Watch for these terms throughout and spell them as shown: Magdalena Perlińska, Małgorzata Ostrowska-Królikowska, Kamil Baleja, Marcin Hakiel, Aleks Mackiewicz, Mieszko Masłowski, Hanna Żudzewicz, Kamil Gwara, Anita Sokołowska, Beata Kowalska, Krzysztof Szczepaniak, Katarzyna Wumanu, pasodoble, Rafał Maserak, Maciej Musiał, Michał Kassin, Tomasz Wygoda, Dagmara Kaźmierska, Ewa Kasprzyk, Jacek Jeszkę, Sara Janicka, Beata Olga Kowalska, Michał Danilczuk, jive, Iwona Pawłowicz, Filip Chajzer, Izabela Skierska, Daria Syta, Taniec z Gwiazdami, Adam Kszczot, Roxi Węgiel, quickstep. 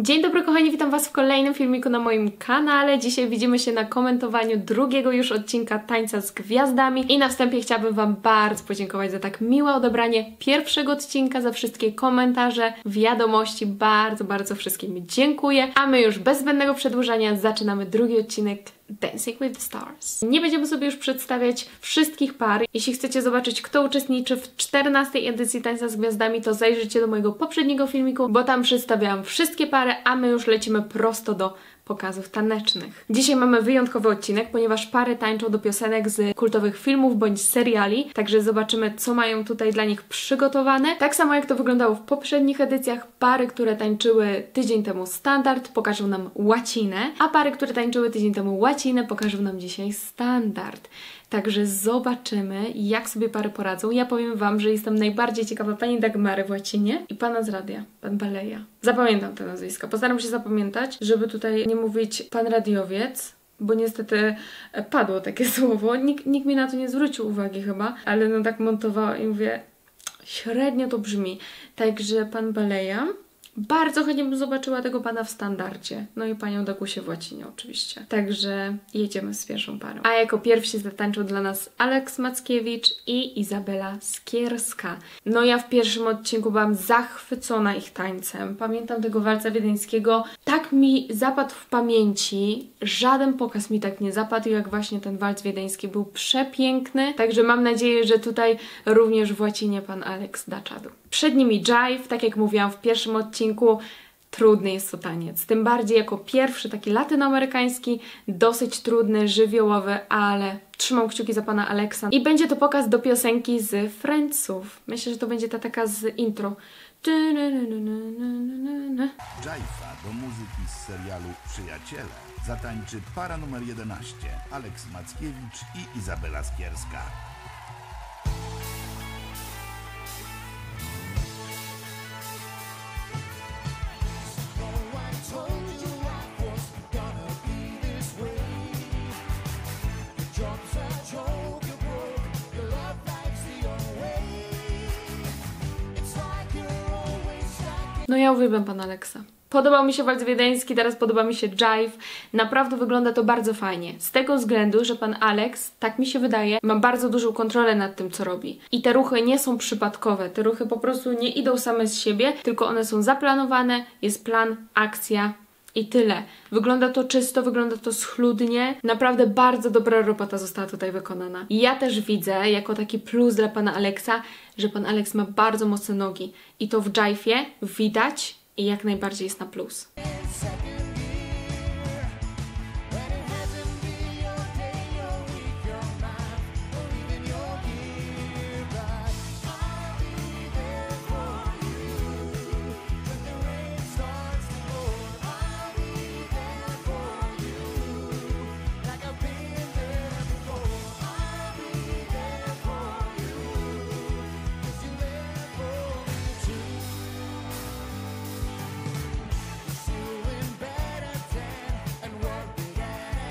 Dzień dobry kochani, witam Was w kolejnym filmiku na moim kanale. Dzisiaj widzimy się na komentowaniu drugiego już odcinka Tańca z Gwiazdami i na wstępie chciałabym Wam bardzo podziękować za tak miłe odebranie pierwszego odcinka, za wszystkie komentarze, wiadomości, bardzo, bardzo wszystkim dziękuję. A my już bez zbędnego przedłużania zaczynamy drugi odcinek Dancing with the Stars. Nie będziemy sobie już przedstawiać wszystkich par. Jeśli chcecie zobaczyć, kto uczestniczy w 14. edycji Tańca z Gwiazdami, to zajrzyjcie do mojego poprzedniego filmiku, bo tam przedstawiałam wszystkie pary, a my już lecimy prosto do pokazów tanecznych. Dzisiaj mamy wyjątkowy odcinek, ponieważ pary tańczą do piosenek z kultowych filmów bądź seriali, także zobaczymy, co mają tutaj dla nich przygotowane. Tak samo jak to wyglądało w poprzednich edycjach, pary, które tańczyły tydzień temu standard, pokażą nam łacinę, a pary, które tańczyły tydzień temu łacinę, pokażą nam dzisiaj standard. Także zobaczymy, jak sobie pary poradzą. Ja powiem Wam, że jestem najbardziej ciekawa pani Dagmary w łacinie i pana z radia, pan Baleja. Zapamiętam te nazwiska. Postaram się zapamiętać, żeby tutaj nie mówić pan radiowiec, bo niestety padło takie słowo. Nikt mi na to nie zwrócił uwagi chyba, ale no tak montowałam i mówię, średnio to brzmi. Także pan Baleja. Bardzo chętnie bym zobaczyła tego pana w standardzie. No i panią Dagusię w łacinie oczywiście. Także jedziemy z pierwszą parą. A jako pierwsi zatańczył dla nas Aleks Mackiewicz i Izabela Skierska. No ja w pierwszym odcinku byłam zachwycona ich tańcem. Pamiętam tego walca wiedeńskiego. Tak mi zapadł w pamięci. Żaden pokaz mi tak nie zapadł, jak właśnie ten walc wiedeński. Był przepiękny. Także mam nadzieję, że tutaj również w łacinie pan Aleks da czadu. Przed nimi jive, tak jak mówiłam w pierwszym odcinku, trudny jest to taniec. Tym bardziej jako pierwszy, taki latynoamerykański, dosyć trudny, żywiołowy, ale trzymam kciuki za pana Aleksa. I będzie to pokaz do piosenki z Friendsów. Myślę, że to będzie ta taka z intro. Jive'a do muzyki z serialu Przyjaciele zatańczy para numer 11, Aleks Mackiewicz i Izabela Skierska. No ja uwielbiam pana Aleksa. Podobał mi się walc wiedeński, teraz podoba mi się jive. Naprawdę wygląda to bardzo fajnie. Z tego względu, że pan Aleks, tak mi się wydaje, ma bardzo dużą kontrolę nad tym, co robi. I te ruchy nie są przypadkowe. Te ruchy po prostu nie idą same z siebie, tylko one są zaplanowane. Jest plan, akcja i tyle. Wygląda to czysto, wygląda to schludnie. Naprawdę bardzo dobra robota została tutaj wykonana. Ja też widzę, jako taki plus dla pana Aleksa, że pan Aleks ma bardzo mocne nogi. I to w jive'ie widać i jak najbardziej jest na plus.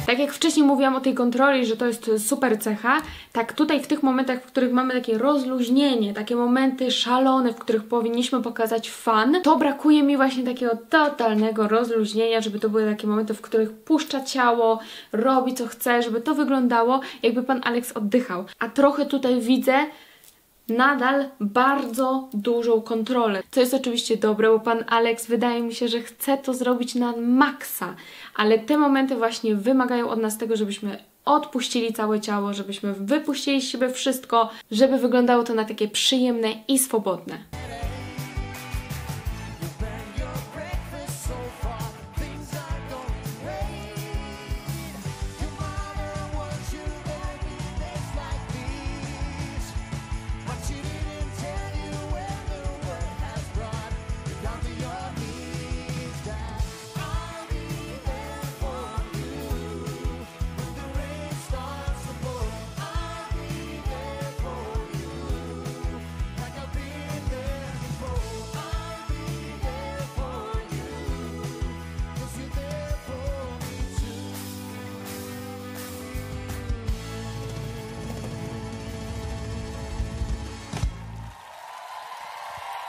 Tak jak wcześniej mówiłam o tej kontroli, że to jest super cecha, tak tutaj w tych momentach, w których mamy takie rozluźnienie, takie momenty szalone, w których powinniśmy pokazać fan, to brakuje mi właśnie takiego totalnego rozluźnienia, żeby to były takie momenty, w których puszcza ciało, robi co chce, żeby to wyglądało, jakby pan Aleks oddychał. A trochę tutaj widzę nadal bardzo dużą kontrolę, co jest oczywiście dobre, bo pan Aleks wydaje mi się, że chce to zrobić na maksa, ale te momenty właśnie wymagają od nas tego, żebyśmy odpuścili całe ciało, żebyśmy wypuścili z siebie wszystko, żeby wyglądało to na takie przyjemne i swobodne.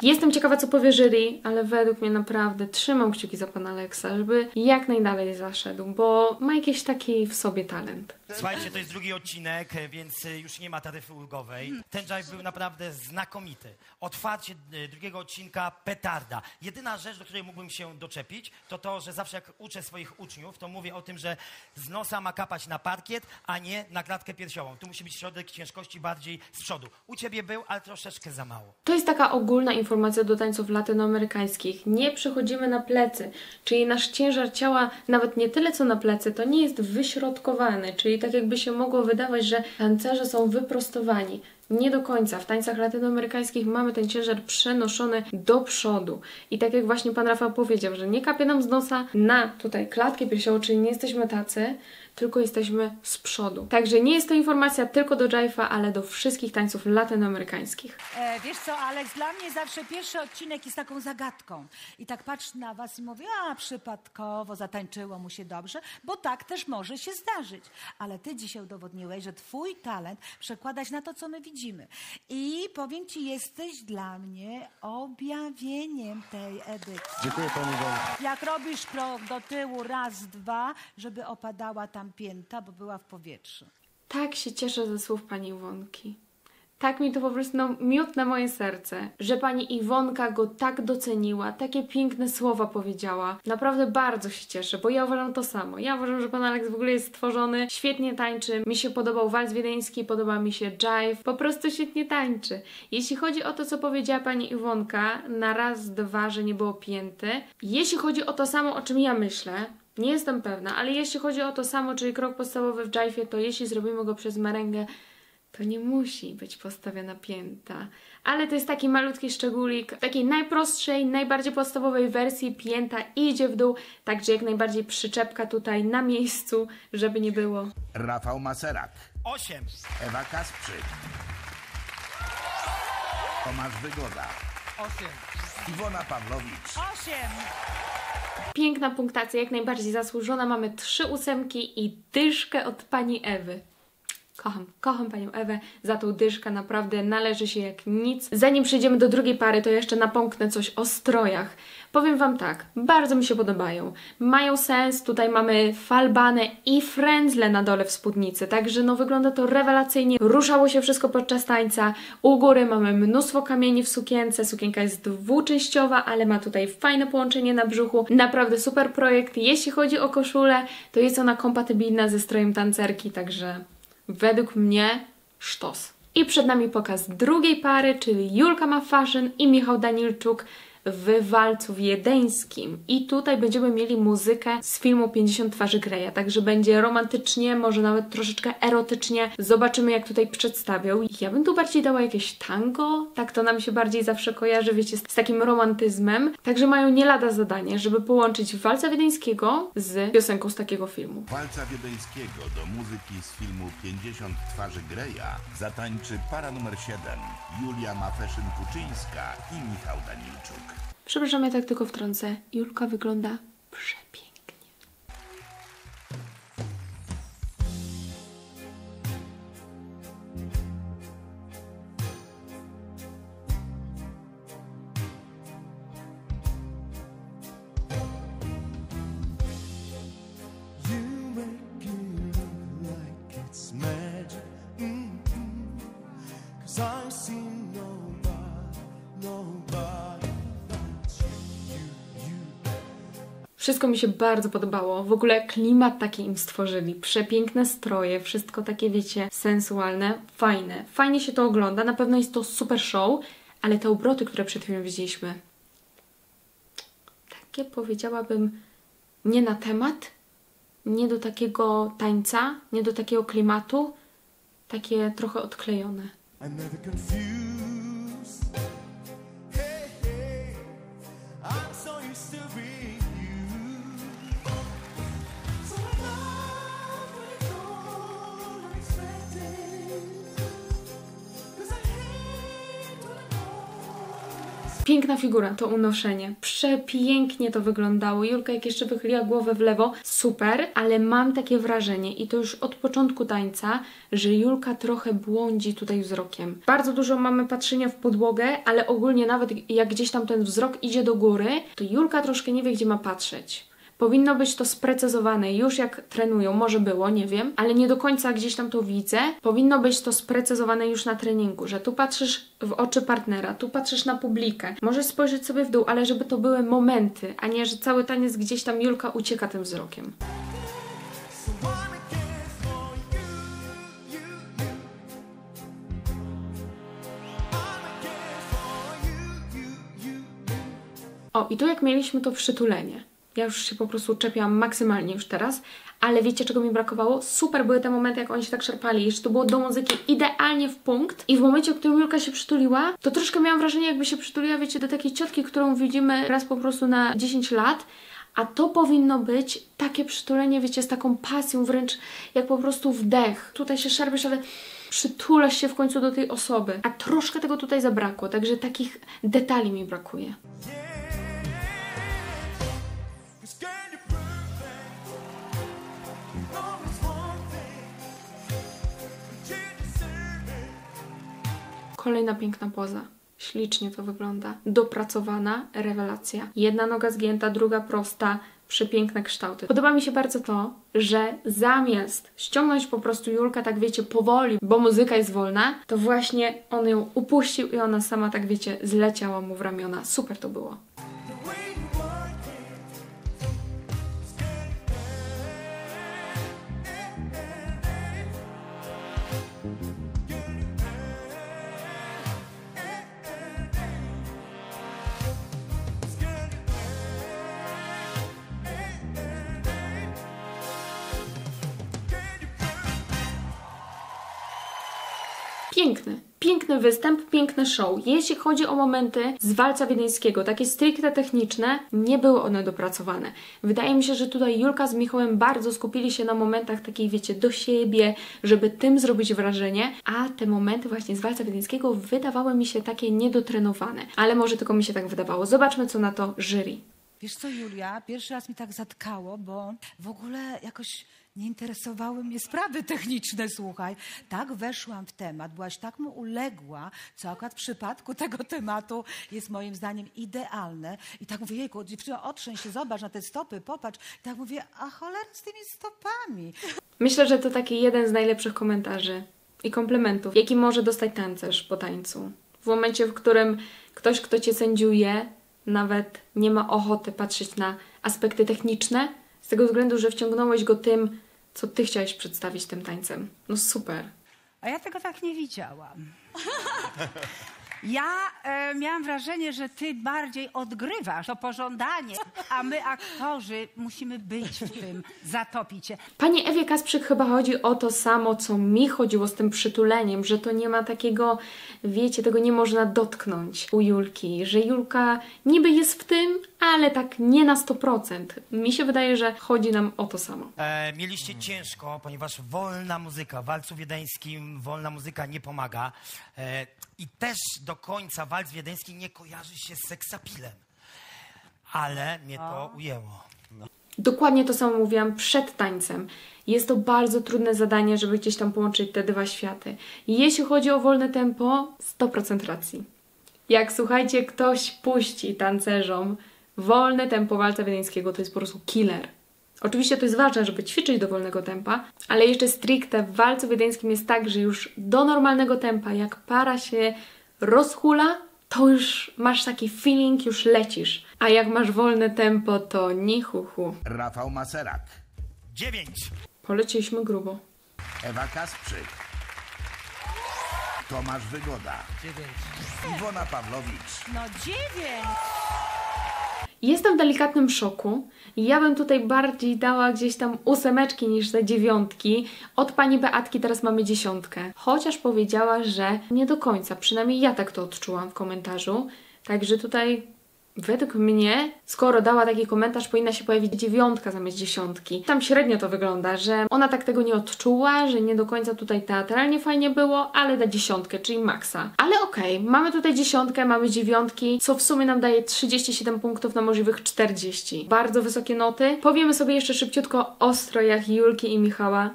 Jestem ciekawa, co powie jury, ale według mnie naprawdę trzymam kciuki za pana Aleksa, żeby jak najdalej zaszedł, bo ma jakiś taki w sobie talent. Słuchajcie, to jest drugi odcinek, więc już nie ma taryfy ulgowej. Ten drive był naprawdę znakomity. Otwarcie drugiego odcinka petarda. Jedyna rzecz, do której mógłbym się doczepić, to to, że zawsze jak uczę swoich uczniów, to mówię o tym, że z nosa ma kapać na parkiet, a nie na klatkę piersiową. Tu musi być środek ciężkości bardziej z przodu. U ciebie był, ale troszeczkę za mało. To jest taka ogólna informacja do tańców latynoamerykańskich. Nie przechodzimy na plecy, czyli nasz ciężar ciała, nawet nie tyle co na plecy, to nie jest wyśrodkowany, czyli tak jakby się mogło wydawać, że tancerze są wyprostowani. Nie do końca. W tańcach latynoamerykańskich mamy ten ciężar przenoszony do przodu. I tak jak właśnie pan Rafał powiedział, że nie kapie nam z nosa na tutaj klatkę piersiową, czyli nie jesteśmy tacy, tylko jesteśmy z przodu. Także nie jest to informacja tylko do jive'a, ale do wszystkich tańców latynoamerykańskich. Wiesz co, Aleks, dla mnie zawsze pierwszy odcinek jest taką zagadką. I tak patrzę na was i mówię, a przypadkowo zatańczyło mu się dobrze, bo tak też może się zdarzyć. Ale ty dzisiaj udowodniłeś, że twój talent przekładać na to, co my widzimy. I powiem ci, jesteś dla mnie objawieniem tej edycji. Dziękuję pani bardzo. Jak robisz krok do tyłu, raz, dwa, żeby opadała tam pięta, bo była w powietrzu. Tak się cieszę ze słów pani Iwonki. Tak mi to po prostu miód na moje serce, że pani Iwonka go tak doceniła, takie piękne słowa powiedziała. Naprawdę bardzo się cieszę, bo ja uważam to samo. Ja uważam, że pan Aleks w ogóle jest stworzony, świetnie tańczy, mi się podobał wals wiedeński, podoba mi się jive, po prostu świetnie tańczy. Jeśli chodzi o to, co powiedziała pani Iwonka, na raz, dwa, że nie było pięty. Jeśli chodzi o to samo, o czym ja myślę, nie jestem pewna, ale jeśli chodzi o to samo, czyli krok podstawowy w jive'ie, to jeśli zrobimy go przez merengę, to nie musi być postawiona pięta. Ale to jest taki malutki szczególik. W takiej najprostszej, najbardziej podstawowej wersji pięta idzie w dół, także jak najbardziej przyczepka tutaj na miejscu, żeby nie było. Rafał Maserak. 8. Ewa Kasprzyk. Tomasz Wygoda. 8. Iwona Pawłowicz. 8. Piękna punktacja, jak najbardziej zasłużona. Mamy 3 ósemki i dyszkę od pani Ewy. Kocham panią Ewę za tą dyszkę, naprawdę należy się jak nic. Zanim przejdziemy do drugiej pary, to jeszcze napomknę coś o strojach. Powiem wam tak, bardzo mi się podobają. Mają sens, tutaj mamy falbanę i frędzle na dole w spódnicy, także no wygląda to rewelacyjnie. Ruszało się wszystko podczas tańca. U góry mamy mnóstwo kamieni w sukience, sukienka jest dwuczęściowa, ale ma tutaj fajne połączenie na brzuchu. Naprawdę super projekt. Jeśli chodzi o koszulę, to jest ona kompatybilna ze strojem tancerki, także według mnie sztos. I przed nami pokaz drugiej pary, czyli Julia Maffashion i Michał Danilczuk w walcu wiedeńskim. I tutaj będziemy mieli muzykę z filmu 50 twarzy Greya, także będzie romantycznie, może nawet troszeczkę erotycznie. Zobaczymy, jak tutaj przedstawią. Ja bym tu bardziej dała jakieś tango, tak to nam się bardziej zawsze kojarzy, wiecie, z takim romantyzmem. Także mają nie lada zadanie, żeby połączyć walca wiedeńskiego z piosenką z takiego filmu. Walca wiedeńskiego do muzyki z filmu 50 twarzy Greya zatańczy para numer 7, Julia Maffashion-Kuczyńska i Michał Danilczuk. Przepraszam, ja tak tylko wtrącę. Julka wygląda przepięknie. Wszystko mi się bardzo podobało, w ogóle klimat taki im stworzyli, przepiękne stroje, wszystko takie, wiecie, sensualne, fajne. Fajnie się to ogląda, na pewno jest to super show, ale te obroty, które przed chwilą widzieliśmy, takie powiedziałabym nie na temat, nie do takiego tańca, nie do takiego klimatu, takie trochę odklejone. Piękna figura, to unoszenie. Przepięknie to wyglądało. Julka jak jeszcze wychyliła głowę w lewo, super, ale mam takie wrażenie i to już od początku tańca, że Julka trochę błądzi tutaj wzrokiem. Bardzo dużo mamy patrzenia w podłogę, ale ogólnie nawet jak gdzieś tam ten wzrok idzie do góry, to Julka troszkę nie wie, gdzie ma patrzeć. Powinno być to sprecyzowane już jak trenują, może było, nie wiem, ale nie do końca gdzieś tam to widzę. Powinno być to sprecyzowane już na treningu, że tu patrzysz w oczy partnera, tu patrzysz na publikę. Możesz spojrzeć sobie w dół, ale żeby to były momenty, a nie, że cały taniec gdzieś tam Julka ucieka tym wzrokiem. O, i tu jak mieliśmy to przytulenie. Ja już się po prostu czepiam maksymalnie już teraz, ale wiecie, czego mi brakowało? Super były te momenty, jak oni się tak szarpali, jeszcze to było do muzyki idealnie w punkt i w momencie, w którym Julka się przytuliła, to troszkę miałam wrażenie, jakby się przytuliła, wiecie, do takiej ciotki, którą widzimy raz po prostu na 10 lat, a to powinno być takie przytulenie, wiecie, z taką pasją wręcz, jak po prostu wdech. Tutaj się szarpiesz, ale przytulasz się w końcu do tej osoby, a troszkę tego tutaj zabrakło, także takich detali mi brakuje. Kolejna piękna poza. Ślicznie to wygląda. Dopracowana, rewelacja. Jedna noga zgięta, druga prosta. Przepiękne kształty. Podoba mi się bardzo to, że zamiast ściągnąć po prostu Julkę, tak wiecie, powoli, bo muzyka jest wolna, to właśnie on ją upuścił i ona sama, tak wiecie, zleciała mu w ramiona. Super to było. Piękny występ, piękne show. Jeśli chodzi o momenty z walca wiedeńskiego, takie stricte techniczne, nie były one dopracowane. Wydaje mi się, że tutaj Julka z Michałem bardzo skupili się na momentach takich, wiecie, do siebie, żeby tym zrobić wrażenie, a te momenty właśnie z walca wiedeńskiego wydawały mi się takie niedotrenowane. Ale może tylko mi się tak wydawało. Zobaczmy, co na to jury. Wiesz co, Julia, pierwszy raz mi tak zatkało, bo w ogóle jakoś nie interesowały mnie sprawy techniczne, słuchaj. Tak weszłam w temat, byłaś tak mu uległa, co akurat w przypadku tego tematu jest moim zdaniem idealne. I tak mówię, jejku, dziewczyno, otrzęń się, zobacz na te stopy, popatrz. I tak mówię, a cholera z tymi stopami. Myślę, że to taki jeden z najlepszych komentarzy i komplementów, jaki może dostać tancerz po tańcu. W momencie, w którym ktoś, kto cię sędziuje, nawet nie ma ochoty patrzeć na aspekty techniczne, z tego względu, że wciągnąłeś go tym, co ty chciałeś przedstawić tym tańcem. No super. A ja tego tak nie widziałam. Ja miałam wrażenie, że ty bardziej odgrywasz to pożądanie, a my, aktorzy, musimy być w tym, zatopić się. Pani Ewie Kasprzyk chyba chodzi o to samo, co mi chodziło z tym przytuleniem, że to nie ma takiego, wiecie, tego nie można dotknąć u Julki, że Julka niby jest w tym, ale tak nie na 100%. Mi się wydaje, że chodzi nam o to samo. Mieliście ciężko, ponieważ wolna muzyka, w walcu wiedeńskim wolna muzyka nie pomaga. I też do końca walc wiedeński nie kojarzy się z seksapilem. Ale mnie to ujęło. No. Dokładnie to samo mówiłam przed tańcem. Jest to bardzo trudne zadanie, żeby gdzieś tam połączyć te dwa światy. Jeśli chodzi o wolne tempo, 100% racji. Jak, słuchajcie, ktoś puści tancerzom wolne tempo walca wiedeńskiego, to jest po prostu killer. Oczywiście to jest ważne, żeby ćwiczyć do wolnego tempa, ale jeszcze stricte w walcu wiedeńskim jest tak, że już do normalnego tempa, jak para się rozhula, to już masz taki feeling, już lecisz. A jak masz wolne tempo, to ni hu hu. Rafał Maserak. 9. Polecieliśmy grubo. Ewa Kasprzyk. Tomasz Wygoda. 9. Iwona Pawłowicz. No 9. Jestem w delikatnym szoku. Ja bym tutaj bardziej dała gdzieś tam 8 niż te 9. Od pani Beatki teraz mamy 10. Chociaż powiedziała, że nie do końca. Przynajmniej ja tak to odczułam w komentarzu. Także tutaj Według mnie, skoro dała taki komentarz, powinna się pojawić 9 zamiast 10. Tam średnio to wygląda, że ona tak tego nie odczuła, że nie do końca tutaj teatralnie fajnie było, ale da 10, czyli maksa. Ale okej, mamy tutaj 10, mamy 9, co w sumie nam daje 37 punktów na możliwych 40. Bardzo wysokie noty. Powiemy sobie jeszcze szybciutko o strojach Julki i Michała.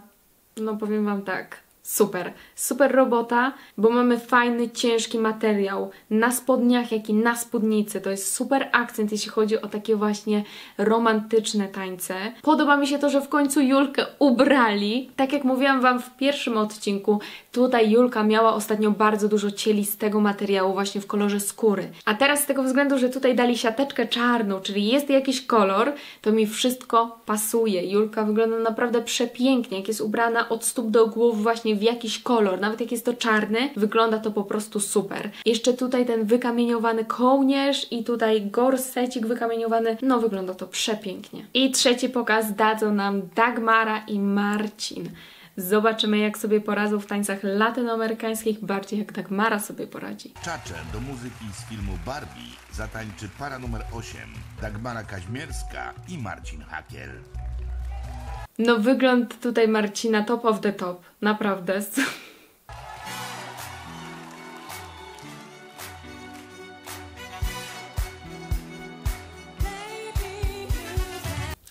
No powiem wam tak. Super, super robota, bo mamy fajny, ciężki materiał na spodniach, jak i na spódnicy. To jest super akcent, jeśli chodzi o takie właśnie romantyczne tańce. Podoba mi się to, że w końcu Julkę ubrali. Tak jak mówiłam wam w pierwszym odcinku, tutaj Julka miała ostatnio bardzo dużo cieli z tego materiału właśnie w kolorze skóry. A teraz z tego względu, że tutaj dali siateczkę czarną, czyli jest jakiś kolor, to mi wszystko pasuje. Julka wygląda naprawdę przepięknie, jak jest ubrana od stóp do głów właśnie w jakiś kolor, nawet jak jest to czarny, wygląda to po prostu super. Jeszcze tutaj ten wykamieniowany kołnierz i tutaj gorsecik wykamieniowany, no wygląda to przepięknie. I trzeci pokaz dadzą nam Dagmara i Marcin. Zobaczymy, jak sobie poradzą w tańcach latynoamerykańskich, bardziej jak Dagmara sobie poradzi. Czacze do muzyki z filmu Barbie zatańczy para numer 8, Dagmara Kaźmierska i Marcin Hakiel. No wygląd tutaj Marcina top of the top, naprawdę.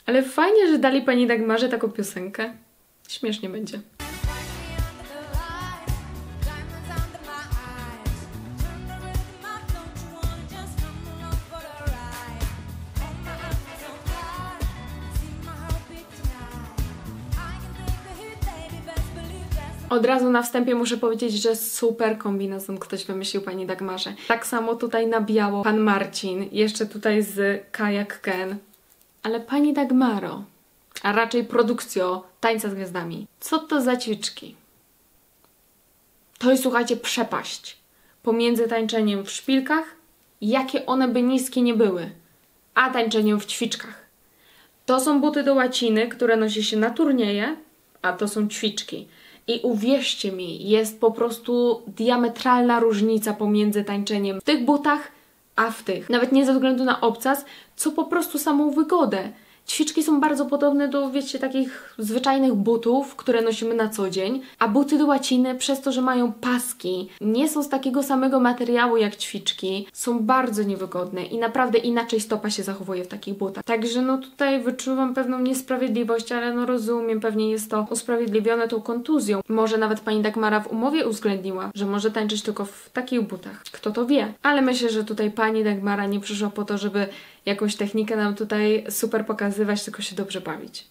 Ale fajnie, że dali pani Dagmarze taką piosenkę. Śmiesznie będzie. Od razu na wstępie muszę powiedzieć, że super kombinezon ktoś wymyślił pani Dagmarze. Tak samo tutaj na biało pan Marcin, jeszcze tutaj z Kajak Ken. Ale pani Dagmaro, a raczej produkcjo Tańca z Gwiazdami. Co to za ćwiczki? To jest, słuchajcie, przepaść pomiędzy tańczeniem w szpilkach, jakie one by niskie nie były, a tańczeniem w ćwiczkach. To są buty do łaciny, które nosi się na turnieje, a to są ćwiczki. I uwierzcie mi, jest po prostu diametralna różnica pomiędzy tańczeniem w tych butach, a w tych. Nawet nie ze względu na obcas, co po prostu samą wygodę. Ćwiczki są bardzo podobne do, wiecie, takich zwyczajnych butów, które nosimy na co dzień, a buty do łaciny przez to, że mają paski, nie są z takiego samego materiału jak ćwiczki, są bardzo niewygodne i naprawdę inaczej stopa się zachowuje w takich butach. Także no tutaj wyczuwam pewną niesprawiedliwość, ale no rozumiem, pewnie jest to usprawiedliwione tą kontuzją. Może nawet pani Dagmara w umowie uwzględniła, że może tańczyć tylko w takich butach. Kto to wie? Ale myślę, że tutaj pani Dagmara nie przyszła po to, żeby jakąś technikę nam tutaj super pokazywać, tylko się dobrze bawić.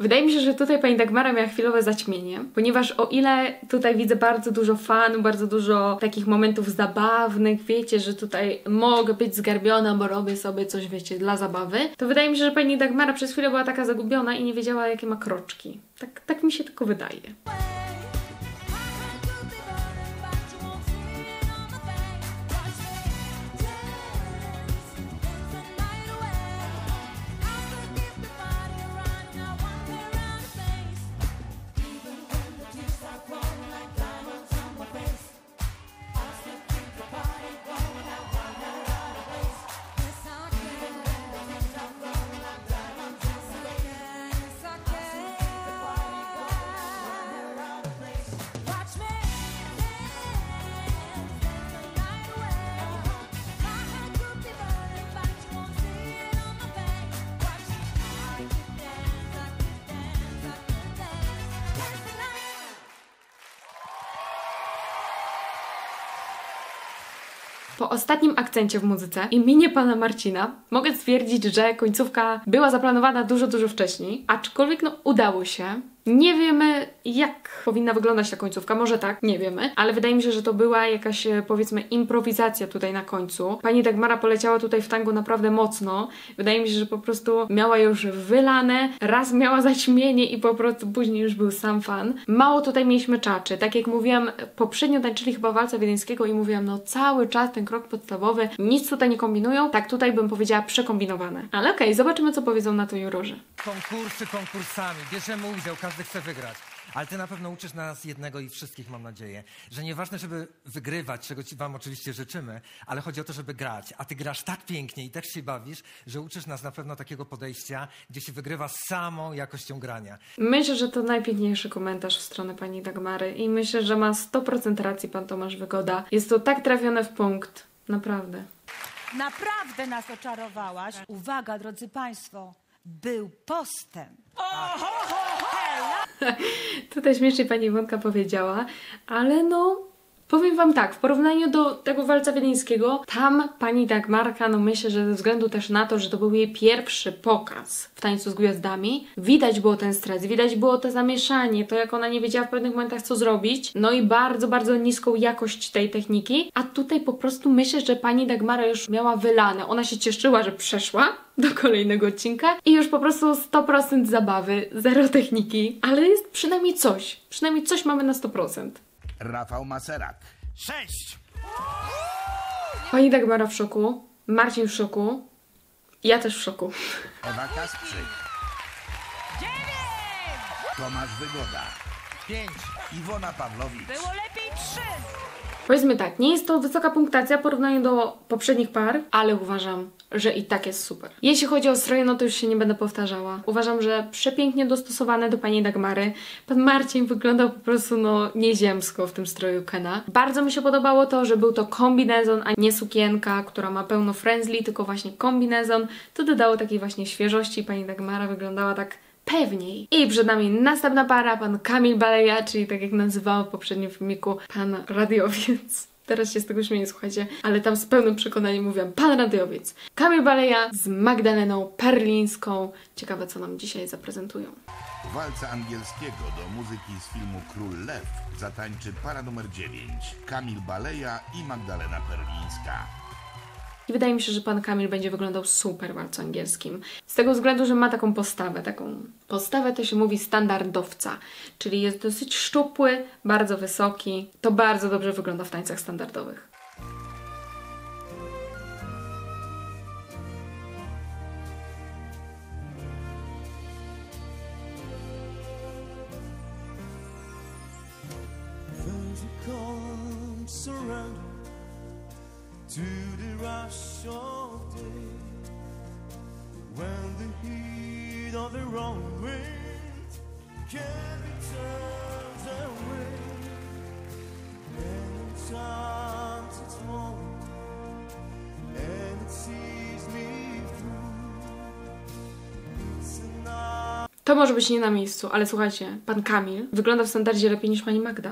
Wydaje mi się, że tutaj pani Dagmara miała chwilowe zaćmienie, ponieważ o ile tutaj widzę bardzo dużo fanu, bardzo dużo takich momentów zabawnych, wiecie, że tutaj mogę być zgarbiona, bo robię sobie coś, wiecie, dla zabawy, to wydaje mi się, że pani Dagmara przez chwilę była taka zagubiona i nie wiedziała, jakie ma kroczki. Tak mi się tylko wydaje. Po ostatnim akcencie w muzyce i minie pana Marcina mogę stwierdzić, że końcówka była zaplanowana dużo wcześniej, aczkolwiek no udało się. Nie wiemy, jak powinna wyglądać ta końcówka, może tak, nie wiemy, ale wydaje mi się, że to była jakaś, powiedzmy, improwizacja tutaj na końcu. Pani Dagmara poleciała tutaj w tango naprawdę mocno. Wydaje mi się, że po prostu miała już wylane, raz miała zaćmienie i po prostu później już był sam fan. Mało tutaj mieliśmy czaczy. Tak jak mówiłam, poprzednio tańczyli chyba walca wiedeńskiego i mówiłam, no cały czas ten krok podstawowy, nic tutaj nie kombinują. Tak tutaj bym powiedziała przekombinowane. Ale okej, zobaczymy, co powiedzą na to jurorzy. Konkursy konkursami, bierzemy udział, każdy chce wygrać. Ale ty na pewno uczysz nas jednego i wszystkich, mam nadzieję, że nieważne, żeby wygrywać, czego ci wam oczywiście życzymy, ale chodzi o to, żeby grać. A ty grasz tak pięknie i tak się bawisz, że uczysz nas na pewno takiego podejścia, gdzie się wygrywa samą jakością grania. Myślę, że to najpiękniejszy komentarz w stronę pani Dagmary i myślę, że ma 100% racji pan Tomasz Wygoda. Jest to tak trafione w punkt. Naprawdę. Naprawdę nas oczarowałaś. Uwaga, drodzy państwo, był postęp. Oho, ho, ho. Tutaj śmiesznie pani Iwonka powiedziała, ale no, powiem wam tak, w porównaniu do tego walca wiedeńskiego, tam pani Dagmarka, no myślę, że ze względu też na to, że to był jej pierwszy pokaz w Tańcu z Gwiazdami, widać było ten stres, widać było to zamieszanie, to jak ona nie wiedziała w pewnych momentach, co zrobić, no i bardzo, bardzo niską jakość tej techniki, a tutaj po prostu myślę, że pani Dagmara już miała wylane, ona się cieszyła, że przeszła do kolejnego odcinka i już po prostu 100% zabawy, zero techniki, ale jest przynajmniej coś mamy na 100%. Rafał Maserak. 6! Pani Dagmara w szoku, Marcin w szoku, ja też w szoku. Ewa Kasprzyk. 9! Tomasz Wygoda. 5! Iwona Pawłowicz. Było lepiej 3! Powiedzmy tak, nie jest to wysoka punktacja w porównaniu do poprzednich par, ale uważam, że i tak jest super. Jeśli chodzi o stroje, no to już się nie będę powtarzała. Uważam, że przepięknie dostosowane do pani Dagmary. Pan Marcin wyglądał po prostu no nieziemsko w tym stroju Kena. Bardzo mi się podobało to, że był to kombinezon, a nie sukienka, która ma pełno frędzli, tylko właśnie kombinezon. To dodało takiej właśnie świeżości. Pani Dagmara wyglądała tak pewniej. I przed nami następna para, pan Kamil Baleja, czyli tak jak nazywałam w poprzednim filmiku, pan radiowiec. Teraz się z tego śmieję, słuchajcie, ale tam z pełnym przekonaniem mówiłam, pan radiowiec. Kamil Baleja z Magdaleną Perlińską. Ciekawe, co nam dzisiaj zaprezentują. Walca angielskiego do muzyki z filmu Król Lew zatańczy para numer 9. Kamil Baleja i Magdalena Perlińska. I wydaje mi się, że pan Kamil będzie wyglądał super w walcu angielskim. Z tego względu, że ma taką postawę to się mówi standardowca, czyli jest dosyć szczupły, bardzo wysoki. To bardzo dobrze wygląda w tańcach standardowych. To the rush of day, when the heat of the wrong wind can be turned away, and sometimes it's wrong, and it sees me through. It's enough. To może być nie na miejscu, ale słuchajcie, pan Kamil wygląda w standardzie lepiej niż pani Magda.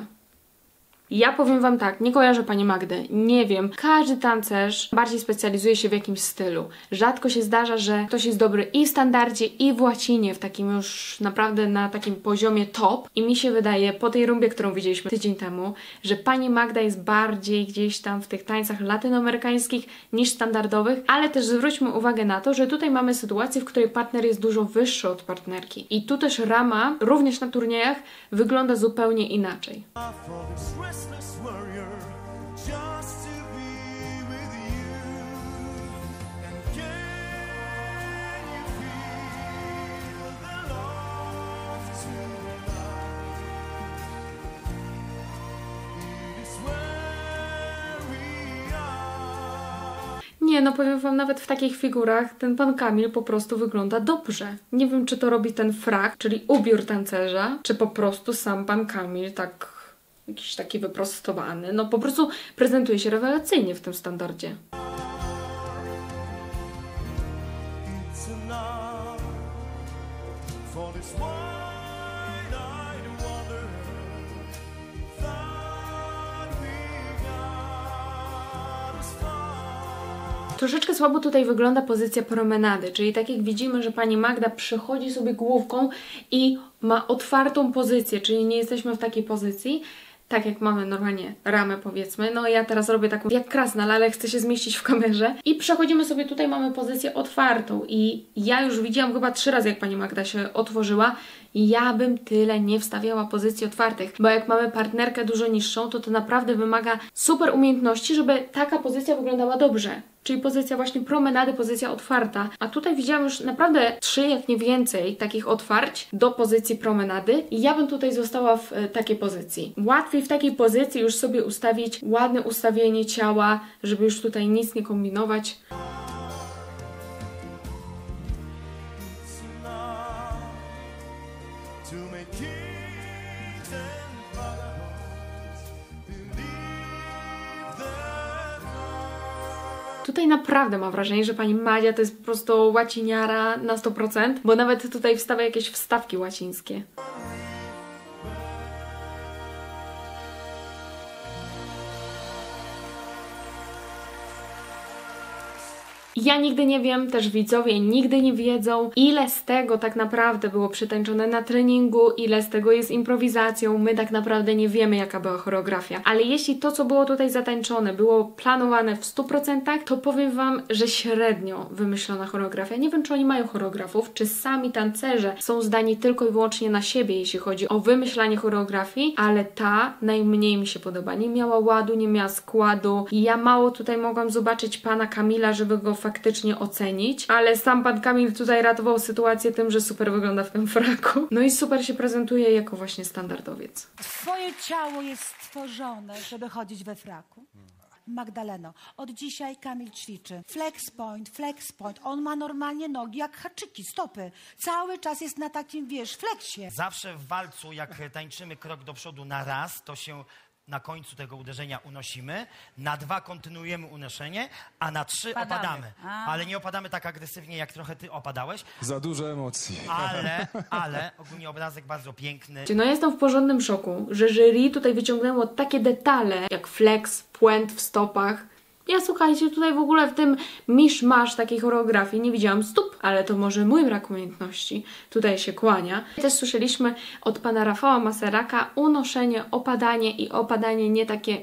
Ja powiem wam tak, nie kojarzę pani Magdy, nie wiem. Każdy tancerz bardziej specjalizuje się w jakimś stylu. Rzadko się zdarza, że ktoś jest dobry i w standardzie, i w łacinie, w takim już naprawdę na takim poziomie top. I mi się wydaje, po tej rumbie, którą widzieliśmy tydzień temu, że pani Magda jest bardziej gdzieś tam w tych tańcach latynoamerykańskich niż standardowych, ale też zwróćmy uwagę na to, że tutaj mamy sytuację, w której partner jest dużo wyższy od partnerki. I tu też rama, również na turniejach, wygląda zupełnie inaczej. Nie, no powiem wam, nawet w takich figurach ten pan Kamil po prostu wygląda dobrze. Nie wiem, czy to robi ten frak, czyli ubiór tancerza, czy po prostu sam pan Kamil tak jakiś taki wyprostowany, no po prostu prezentuje się rewelacyjnie w tym standardzie. Troszeczkę słabo tutaj wygląda pozycja promenady, czyli tak jak widzimy, że pani Magda przechodzi sobie główką i ma otwartą pozycję, czyli nie jesteśmy w takiej pozycji, tak jak mamy normalnie ramę, powiedzmy. No ja teraz robię taką jak krasnal, ale chcę się zmieścić w kamerze. I przechodzimy sobie tutaj, mamy pozycję otwartą. I ja już widziałam chyba 3 razy, jak pani Magda się otworzyła. Ja bym tyle nie wstawiała pozycji otwartych, bo jak mamy partnerkę dużo niższą, to to naprawdę wymaga super umiejętności, żeby taka pozycja wyglądała dobrze. Czyli pozycja właśnie promenady, pozycja otwarta. A tutaj widziałam już naprawdę 3, jak nie więcej, takich otwarć do pozycji promenady. I ja bym tutaj została w takiej pozycji. Łatwiej w takiej pozycji już sobie ustawić ładne ustawienie ciała, żeby już tutaj nic nie kombinować. Tutaj naprawdę mam wrażenie, że pani Madzia to jest po prostu łaciniara na 100%, bo nawet tutaj wstawia jakieś wstawki łacińskie. Ja nigdy nie wiem, też widzowie nigdy nie wiedzą, ile z tego tak naprawdę było przetańczone na treningu, ile z tego jest improwizacją. My tak naprawdę nie wiemy, jaka była choreografia. Ale jeśli to, co było tutaj zatańczone, było planowane w 100%, to powiem wam, że średnio wymyślona choreografia. Nie wiem, czy oni mają choreografów, czy sami tancerze są zdani tylko i wyłącznie na siebie, jeśli chodzi o wymyślanie choreografii, ale ta najmniej mi się podoba. Nie miała ładu, nie miała składu. Ja mało tutaj mogłam zobaczyć pana Kamila, żeby go faktycznie ocenić, ale sam pan Kamil tutaj ratował sytuację tym, że super wygląda w tym fraku. No i super się prezentuje jako właśnie standardowiec. Twoje ciało jest stworzone, żeby chodzić we fraku. Magdaleno, od dzisiaj Kamil ćwiczy. Flex point, flex point. On ma normalnie nogi jak haczyki, stopy. Cały czas jest na takim, wiesz, fleksie. Zawsze w walcu, jak tańczymy krok do przodu na raz, to się na końcu tego uderzenia unosimy, na 2 kontynuujemy unoszenie, a na 3 opadamy. Ale nie opadamy tak agresywnie, jak trochę ty opadałeś. Za dużo emocji. Ale ogólnie obrazek bardzo piękny. No ja jestem w porządnym szoku, że jury tutaj wyciągnęło takie detale, jak flex, puent w stopach. Ja słuchajcie, tutaj w ogóle w tym misz-masz takiej choreografii nie widziałam stóp, ale to może mój brak umiejętności tutaj się kłania. Też słyszeliśmy od pana Rafała Maseraka unoszenie, opadanie i opadanie nie takie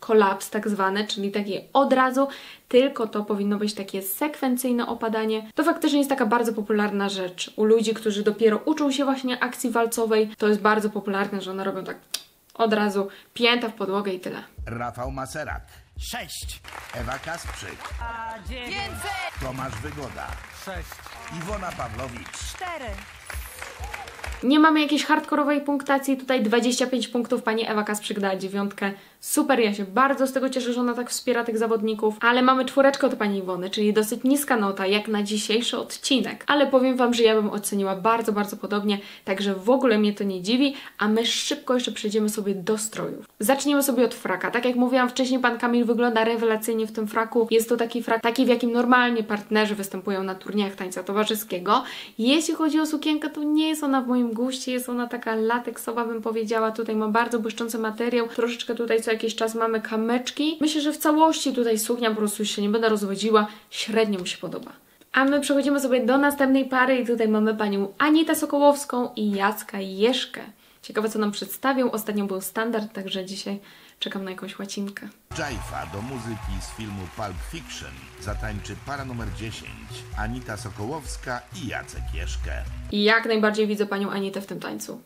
kolaps tak zwane, czyli takie od razu, tylko to powinno być takie sekwencyjne opadanie. To faktycznie jest taka bardzo popularna rzecz u ludzi, którzy dopiero uczą się właśnie akcji walcowej. To jest bardzo popularne, że one robią tak od razu, pięta w podłogę i tyle. Rafał Maserak. 6. Ewa Kasprzyk. 9. Tomasz Wygoda. 6. Iwona Pawłowicz. 4. Nie mamy jakiejś hardkorowej punktacji. Tutaj 25 punktów pani Ewa Kasprzyk dała 9. Super, ja się bardzo z tego cieszę, że ona tak wspiera tych zawodników. Ale mamy 4 od pani Iwony, czyli dosyć niska nota, jak na dzisiejszy odcinek. Ale powiem wam, że ja bym oceniła bardzo, bardzo podobnie, także w ogóle mnie to nie dziwi. A my szybko jeszcze przejdziemy sobie do strojów. Zaczniemy sobie od fraka. Tak jak mówiłam wcześniej, pan Kamil wygląda rewelacyjnie w tym fraku. Jest to taki frak, taki w jakim normalnie partnerzy występują na turniejach tańca towarzyskiego. Jeśli chodzi o sukienkę, to nie jest ona w moim guście, jest ona taka lateksowa, bym powiedziała. Tutaj ma bardzo błyszczący materiał, troszeczkę tutaj co jakiś czas mamy kamyczki. Myślę, że w całości tutaj suknia po prostu się nie będę rozwodziła, średnio mi się podoba. A my przechodzimy sobie do następnej pary i tutaj mamy panią Anitę Sokołowską i Jacka Jeszkę. Ciekawe, co nam przedstawią. Ostatnio był standard, także dzisiaj czekam na jakąś łacinkę. Jaifa do muzyki z filmu Pulp Fiction zatańczy para numer 10. Anita Sokołowska i Jacek Jeszkę. I jak najbardziej widzę panią Anitę w tym tańcu.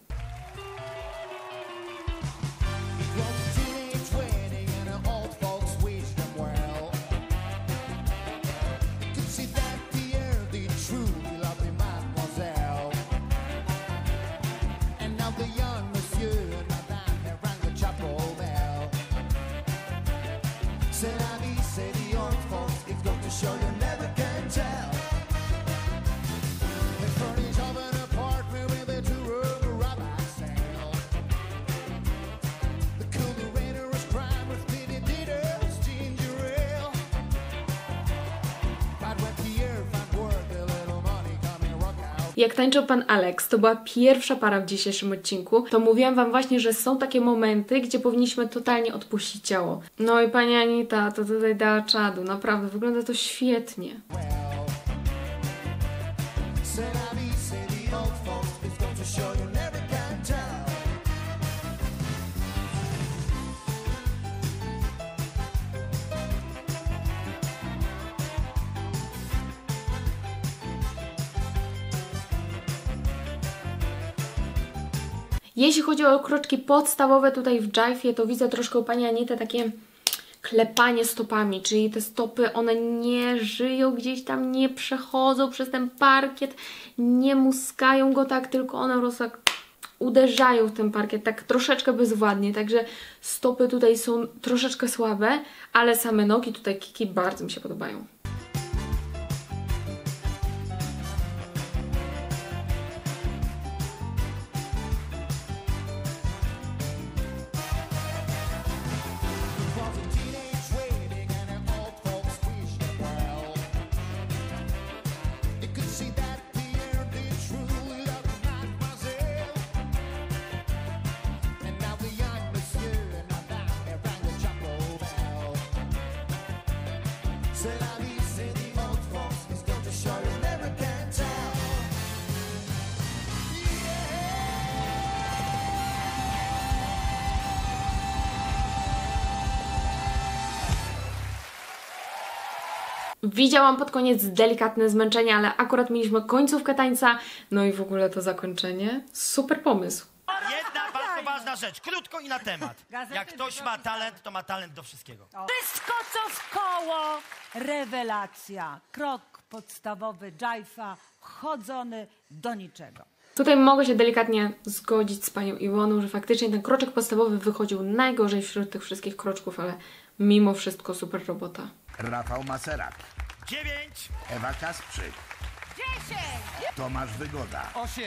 Jak tańczył pan Aleks, to była pierwsza para w dzisiejszym odcinku, to mówiłam wam właśnie, że są takie momenty, gdzie powinniśmy totalnie odpuścić ciało. No i pani Anita to tutaj dała czadu, naprawdę wygląda to świetnie. Jeśli chodzi o kroczki podstawowe tutaj w jive'ie, to widzę troszkę u pani Anity takie klepanie stopami, czyli te stopy, one nie żyją gdzieś tam, nie przechodzą przez ten parkiet, nie muskają go tak, tylko one po prostu tak uderzają w ten parkiet, tak troszeczkę bezwładnie, także stopy tutaj są troszeczkę słabe, ale same nogi, tutaj kiki bardzo mi się podobają. Widziałam pod koniec delikatne zmęczenie, ale akurat mieliśmy końcówkę tańca, no i w ogóle to zakończenie. Super pomysł. Jedna bardzo ważna rzecz, krótko i na temat. Jak ktoś ma talent, to ma talent do wszystkiego. Wszystko co w koło, rewelacja. Krok podstawowy jive'a, chodzony do niczego. Tutaj mogę się delikatnie zgodzić z panią Iwoną, że faktycznie ten kroczek podstawowy wychodził najgorzej wśród tych wszystkich kroczków, ale mimo wszystko super robota. Rafał Maserak 9, Ewa Kasprzyk 10, Tomasz Wygoda 8,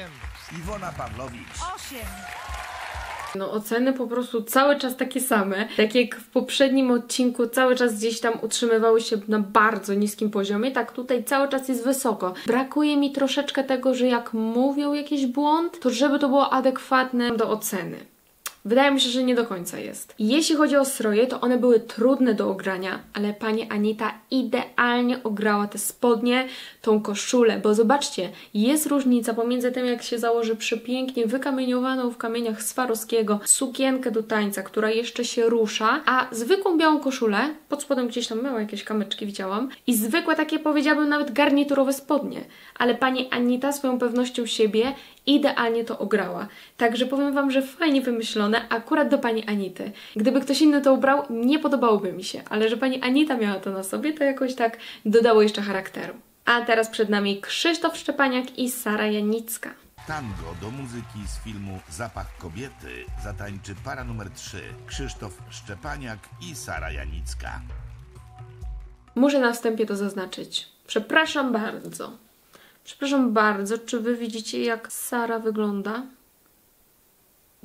Iwona Pawłowicz 8. No oceny po prostu cały czas takie same, tak jak w poprzednim odcinku cały czas gdzieś tam utrzymywały się na bardzo niskim poziomie, tak tutaj cały czas jest wysoko. Brakuje mi troszeczkę tego, że jak mówią jakiś błąd, to żeby to było adekwatne do oceny. Wydaje mi się, że nie do końca jest. Jeśli chodzi o stroje, to one były trudne do ogrania, ale pani Anita idealnie ograła te spodnie, tą koszulę, bo zobaczcie, jest różnica pomiędzy tym, jak się założy przepięknie wykamieniowaną w kamieniach Swarowskiego sukienkę do tańca, która jeszcze się rusza, a zwykłą białą koszulę, pod spodem gdzieś tam miała jakieś kamyczki, widziałam, i zwykłe takie, powiedziałabym, nawet garniturowe spodnie, ale pani Anita swoją pewnością siebie idealnie to ograła. Także powiem wam, że fajnie wymyślone akurat do pani Anity. Gdyby ktoś inny to ubrał, nie podobałoby mi się, ale że pani Anita miała to na sobie, to jakoś tak dodało jeszcze charakteru. A teraz przed nami Krzysztof Szczepaniak i Sara Janicka. Tango do muzyki z filmu Zapach kobiety zatańczy para numer 3 Krzysztof Szczepaniak i Sara Janicka. Muszę na wstępie to zaznaczyć. Przepraszam bardzo. Przepraszam bardzo, czy wy widzicie, jak Sara wygląda?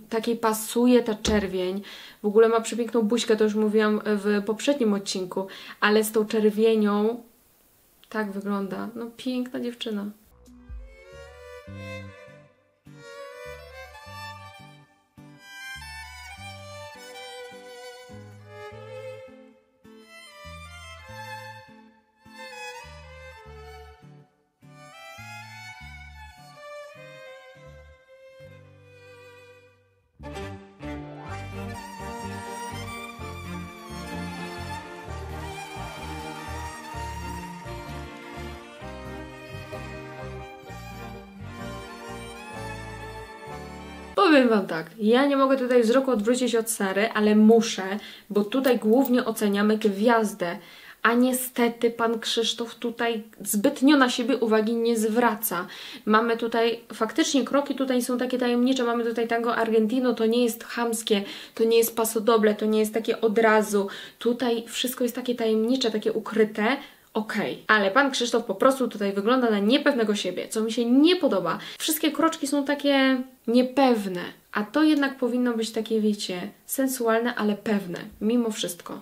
Takiej pasuje ta czerwień. W ogóle ma przepiękną buźkę, to już mówiłam w poprzednim odcinku, ale z tą czerwienią tak wygląda. No piękna dziewczyna. Powiem wam tak, ja nie mogę tutaj wzroku odwrócić od Sary, ale muszę, bo tutaj głównie oceniamy gwiazdę, a niestety pan Krzysztof tutaj zbytnio na siebie uwagi nie zwraca. Mamy tutaj, faktycznie kroki tutaj są takie tajemnicze, mamy tutaj tango argentino, to nie jest chamskie, to nie jest pasodoble, to nie jest takie od razu, tutaj wszystko jest takie tajemnicze, takie ukryte. Okej, ale pan Krzysztof po prostu tutaj wygląda na niepewnego siebie, co mi się nie podoba. Wszystkie kroczki są takie niepewne, a to jednak powinno być takie, wiecie, sensualne, ale pewne, mimo wszystko.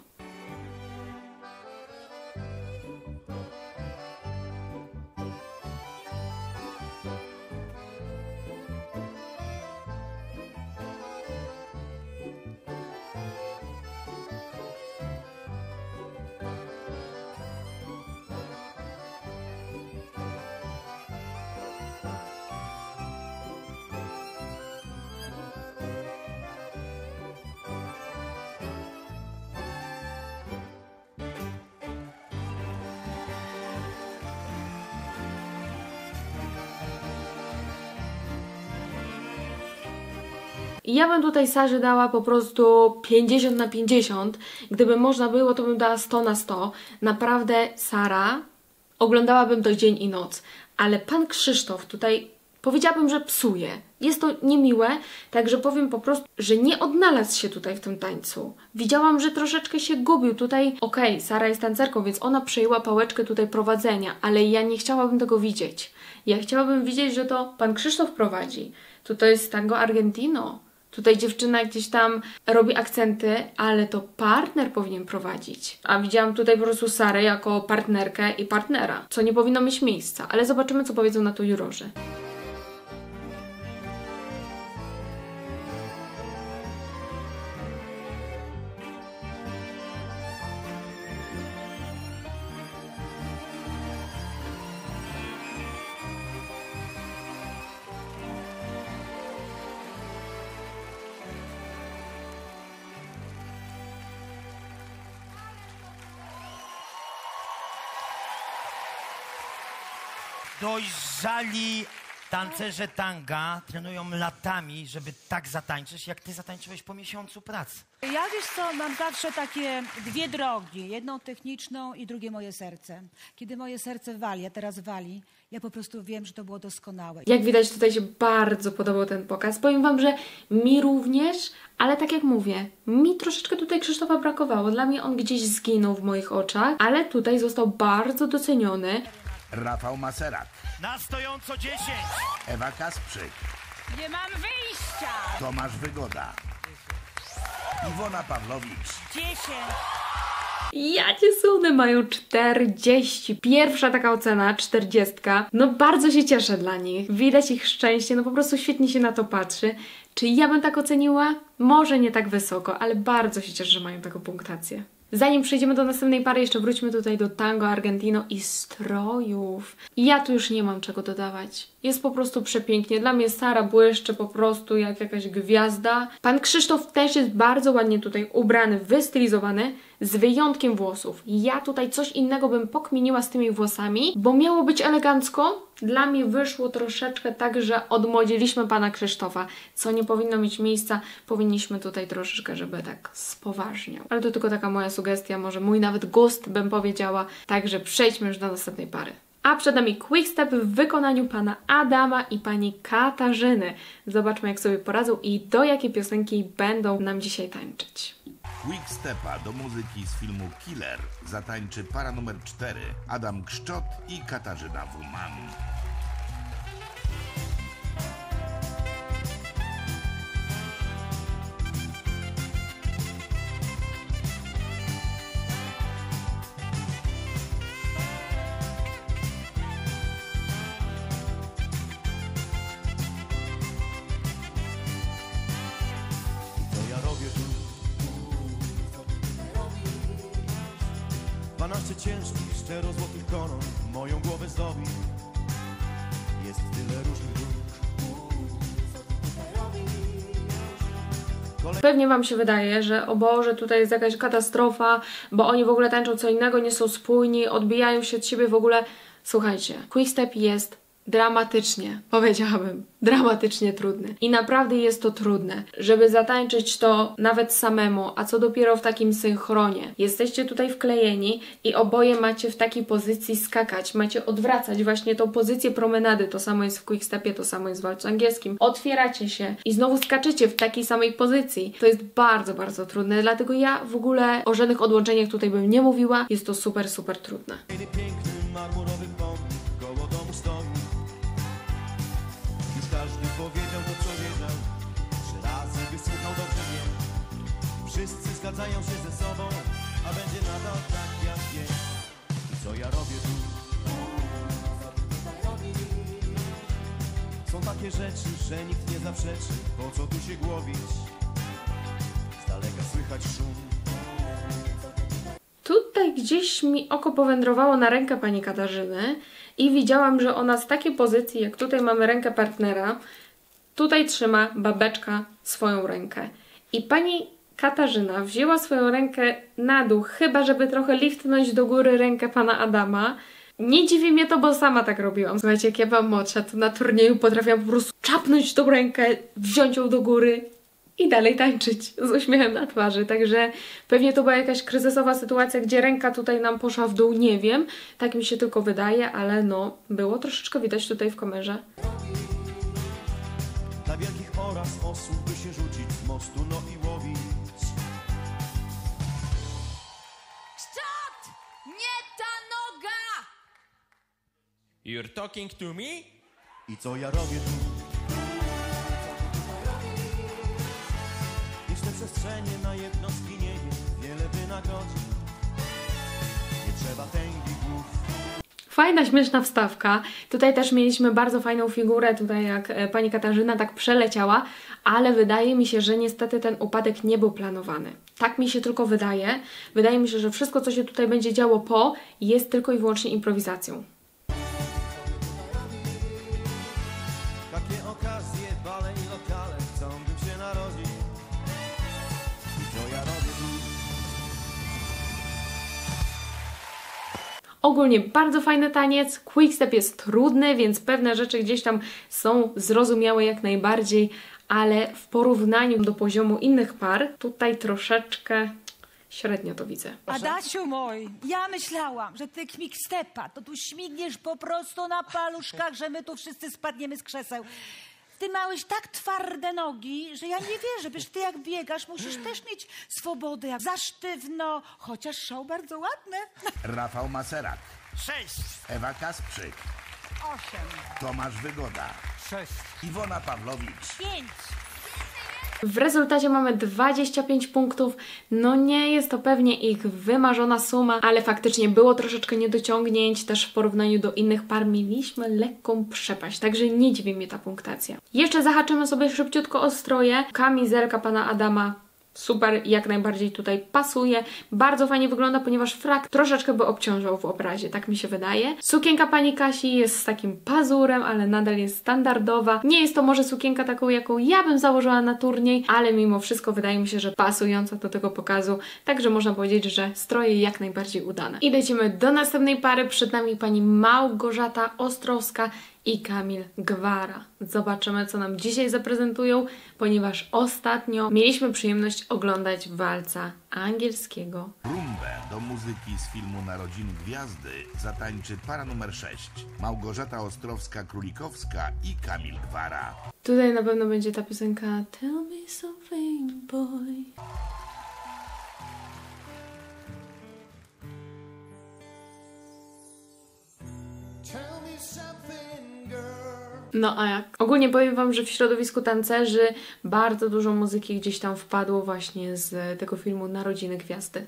I ja bym tutaj Sarze dała po prostu 50/50. Gdyby można było, to bym dała 100/100. Naprawdę, Sara, oglądałabym to dzień i noc. Ale pan Krzysztof tutaj, powiedziałabym, że psuje. Jest to niemiłe, także powiem po prostu, że nie odnalazł się tutaj w tym tańcu. Widziałam, że troszeczkę się gubił tutaj. Okej, Sara jest tancerką, więc ona przejęła pałeczkę tutaj prowadzenia, ale ja nie chciałabym tego widzieć. Ja chciałabym widzieć, że to pan Krzysztof prowadzi. Tutaj jest tango argentino. Tutaj dziewczyna gdzieś tam robi akcenty, ale to partner powinien prowadzić. A widziałam tutaj po prostu Sarę jako partnerkę i partnera, co nie powinno mieć miejsca. Ale zobaczymy, co powiedzą na to jurorzy. Dojrzali tancerze tanga trenują latami, żeby tak zatańczyć, jak ty zatańczyłeś po miesiącu pracy. Ja, wiesz co, mam zawsze takie dwie drogi. Jedną techniczną i drugie moje serce. Kiedy moje serce wali, a teraz wali, ja po prostu wiem, że to było doskonałe. Jak widać, tutaj się bardzo podobał ten pokaz. Powiem wam, że mi również, ale tak jak mówię, mi troszeczkę tutaj Krzysztofa brakowało. Dla mnie on gdzieś zginął w moich oczach, ale tutaj został bardzo doceniony. Rafał Maserak. Na stojąco 10. Ewa Kasprzyk. Nie mam wyjścia. Tomasz Wygoda. 10. Iwona Pawłowicz. 10. Ja cię sunę, mają 40. Pierwsza taka ocena, 40. No bardzo się cieszę dla nich. Widać ich szczęście, no po prostu świetnie się na to patrzy. Czy ja bym tak oceniła? Może nie tak wysoko, ale bardzo się cieszę, że mają taką punktację. Zanim przejdziemy do następnej pary, jeszcze wróćmy tutaj do tango argentino i strojów. Ja tu już nie mam czego dodawać. Jest po prostu przepięknie. Dla mnie Sara błyszczy po prostu jak jakaś gwiazda. Pan Krzysztof też jest bardzo ładnie tutaj ubrany, wystylizowany, z wyjątkiem włosów. Ja tutaj coś innego bym pokminiła z tymi włosami, bo miało być elegancko. Dla mnie wyszło troszeczkę tak, że odmłodziliśmy pana Krzysztofa, co nie powinno mieć miejsca. Powinniśmy tutaj troszeczkę, żeby tak spoważniał. Ale to tylko taka moja sugestia, może mój nawet gust bym powiedziała. Także przejdźmy już do następnej pary. A przed nami quick step w wykonaniu pana Adama i pani Katarzyny. Zobaczmy, jak sobie poradzą i do jakiej piosenki będą nam dzisiaj tańczyć. Quick stepa do muzyki z filmu Killer zatańczy para numer 4 Adam Kszczot i Katarzyna Wumanu. Pewnie wam się wydaje, że o Boże, tutaj jest jakaś katastrofa, bo oni w ogóle tańczą co innego, nie są spójni, odbijają się od siebie w ogóle. Słuchajcie, quickstep jest dramatycznie, powiedziałabym, dramatycznie trudny. I naprawdę jest to trudne, żeby zatańczyć to nawet samemu, a co dopiero w takim synchronie. Jesteście tutaj wklejeni i oboje macie w takiej pozycji skakać, macie odwracać właśnie tą pozycję promenady. To samo jest w quickstepie, to samo jest w walcu angielskim. Otwieracie się i znowu skaczecie w takiej samej pozycji. To jest bardzo, bardzo trudne, dlatego ja w ogóle o żadnych odłączeniach tutaj bym nie mówiła. Jest to super, super trudne. Każdy powiedział to, co wiedział. 3 razy wysłuchał, dobrze wiem. Wszyscy zgadzają się ze sobą, a będzie nadal tak, jak jest. I co ja robię tu? Są takie rzeczy, że nikt nie zaprzeczy. Po co tu się głowić? Z daleka słychać szum. Tutaj gdzieś mi oko powędrowało na rękę pani Katarzyny i widziałam, że ona z takiej pozycji, jak tutaj mamy rękę partnera, tutaj trzyma babeczka swoją rękę. I pani Katarzyna wzięła swoją rękę na dół, chyba żeby trochę liftnąć do góry rękę pana Adama. Nie dziwi mnie to, bo sama tak robiłam. Słuchajcie, jak ja byłam młodsza, to na turnieju potrafiłam po prostu czapnąć tą rękę, wziąć ją do góry, i dalej tańczyć z uśmiechem na twarzy. Także pewnie to była jakaś kryzysowa sytuacja, gdzie ręka tutaj nam poszła w dół, nie wiem. Tak mi się tylko wydaje, ale no, było troszeczkę widać tutaj w kamerze. Na wielkich oraz osób by się rzucić z mostu, no i łowić. Kszczot! Nie ta noga! You're talking to me? I co ja robię tu? Przestrzenie na jedno skinienie, wiele wynagrodzeń. Nie trzeba tęgi głów. Fajna, śmieszna wstawka. Tutaj też mieliśmy bardzo fajną figurę, tutaj jak pani Katarzyna tak przeleciała, ale wydaje mi się, że niestety ten upadek nie był planowany. Tak mi się tylko wydaje. Wydaje mi się, że wszystko, co się tutaj będzie działo po, jest tylko i wyłącznie improwizacją. Takie okazje, bale i lokale chcą, bym się narodzić. Ogólnie bardzo fajny taniec, quickstep jest trudny, więc pewne rzeczy gdzieś tam są zrozumiałe jak najbardziej, ale w porównaniu do poziomu innych par, tutaj troszeczkę średnio to widzę. Adasiu mój, ja myślałam, że ty quickstepa, to tu śmigniesz po prostu na paluszkach, że my tu wszyscy spadniemy z krzeseł. Ty małeś tak twarde nogi, że ja nie wierzę, wiesz, ty jak biegasz, musisz też mieć swobodę, jak za sztywno, chociaż szał bardzo ładny. Rafał Maserak. 6. Ewa Kasprzyk. 8. Tomasz Wygoda. 6. Iwona Pawłowicz. 5. W rezultacie mamy 25 punktów, no nie jest to pewnie ich wymarzona suma, ale faktycznie było troszeczkę niedociągnięć, też w porównaniu do innych par mieliśmy lekką przepaść, także nie dziwi mnie ta punktacja. Jeszcze zahaczymy sobie szybciutko o stroje. Kamizelka pana Adama super, jak najbardziej tutaj pasuje, bardzo fajnie wygląda, ponieważ frak troszeczkę by obciążał w obrazie, tak mi się wydaje. Sukienka pani Kasi jest z takim pazurem, ale nadal jest standardowa. Nie jest to może sukienka taką, jaką ja bym założyła na turniej, ale mimo wszystko wydaje mi się, że pasująca do tego pokazu, także można powiedzieć, że stroje jak najbardziej udane. I lecimy do następnej pary, przed nami pani Małgorzata Ostrowska i Kamil Gwara. Zobaczymy, co nam dzisiaj zaprezentują, ponieważ ostatnio mieliśmy przyjemność oglądać walca angielskiego. Rumbę do muzyki z filmu Narodziny Gwiazdy zatańczy para numer 6. Małgorzata Ostrowska-Królikowska i Kamil Gwara. Tutaj na pewno będzie ta piosenka Tell me something, boy. Tell me something. No a jak? Ogólnie powiem wam, że w środowisku tancerzy bardzo dużo muzyki gdzieś tam wpadło właśnie z tego filmu Narodziny Gwiazdy.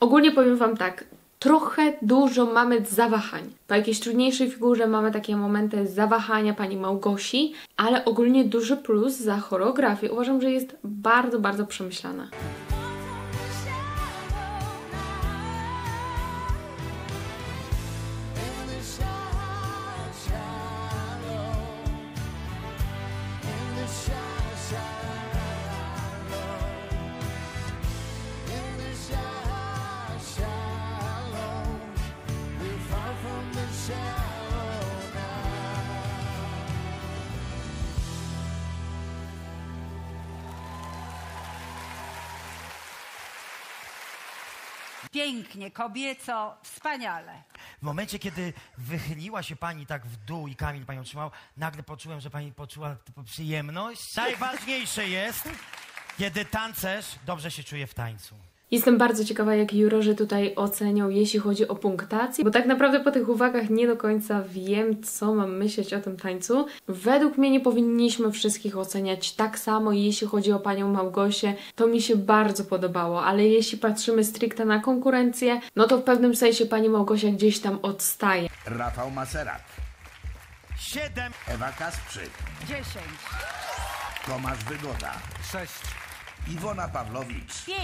Ogólnie powiem wam tak, trochę dużo mamy zawahań. Po jakiejś trudniejszej figurze mamy takie momenty zawahania pani Małgosi, ale ogólnie duży plus za choreografię. Uważam, że jest bardzo, bardzo przemyślana. Pięknie, kobieco, wspaniale. W momencie, kiedy wychyliła się pani tak w dół i Kamil panią trzymał, nagle poczułem, że pani poczuła przyjemność. Najważniejsze jest, kiedy tancerz dobrze się czuje w tańcu. Jestem bardzo ciekawa, jak jurorzy tutaj ocenią, jeśli chodzi o punktację, bo tak naprawdę po tych uwagach nie do końca wiem, co mam myśleć o tym tańcu. Według mnie nie powinniśmy wszystkich oceniać tak samo, jeśli chodzi o panią Małgosię. To mi się bardzo podobało, ale jeśli patrzymy stricte na konkurencję, no to w pewnym sensie pani Małgosia gdzieś tam odstaje. Rafał Maserak. 7. Ewa Kasprzyk. 10. Tomasz Wygoda. 6. Iwona Pawłowicz. 5.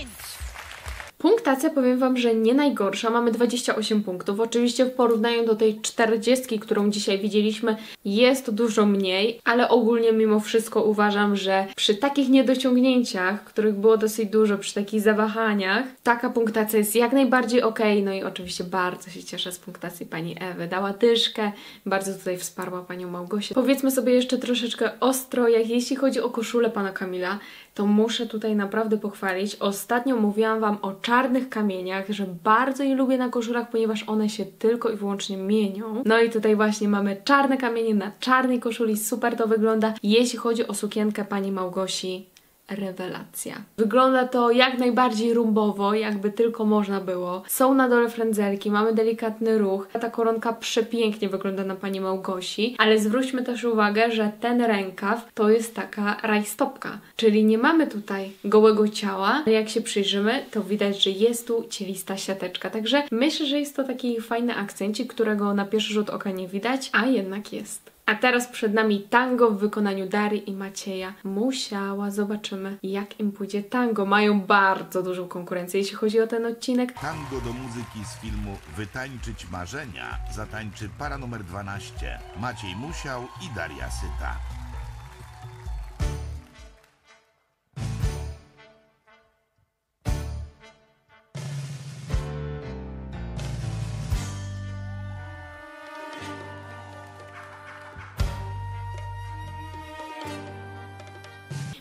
Punktacja, powiem wam, że nie najgorsza, mamy 28 punktów. Oczywiście w porównaniu do tej 40, którą dzisiaj widzieliśmy, jest dużo mniej, ale ogólnie mimo wszystko uważam, że przy takich niedociągnięciach, których było dosyć dużo, przy takich zawahaniach, taka punktacja jest jak najbardziej okej. No i oczywiście bardzo się cieszę z punktacji pani Ewy. Dała dyszkę, bardzo tutaj wsparła panią Małgosię. Powiedzmy sobie jeszcze troszeczkę o strojach. Jeśli chodzi o koszulę pana Kamila, to muszę tutaj naprawdę pochwalić. Ostatnio mówiłam wam o czarnych kamieniach, że bardzo je lubię na koszulach, ponieważ one się tylko i wyłącznie mienią. No i tutaj właśnie mamy czarne kamienie na czarnej koszuli, super to wygląda. Jeśli chodzi o sukienkę pani Małgosi, rewelacja. Wygląda to jak najbardziej rumbowo, jakby tylko można było. Są na dole frędzelki, mamy delikatny ruch. Ta koronka przepięknie wygląda na pani Małgosi, ale zwróćmy też uwagę, że ten rękaw to jest taka rajstopka, czyli nie mamy tutaj gołego ciała, ale jak się przyjrzymy, to widać, że jest tu cielista siateczka. Także myślę, że jest to taki fajny akcencik, którego na pierwszy rzut oka nie widać, a jednak jest. A teraz przed nami tango w wykonaniu Darii i Macieja Musiała. Zobaczymy, jak im pójdzie tango. Mają bardzo dużą konkurencję, jeśli chodzi o ten odcinek. Tango do muzyki z filmu Wytańczyć marzenia zatańczy para numer 12. Maciej Musiał i Daria Syta.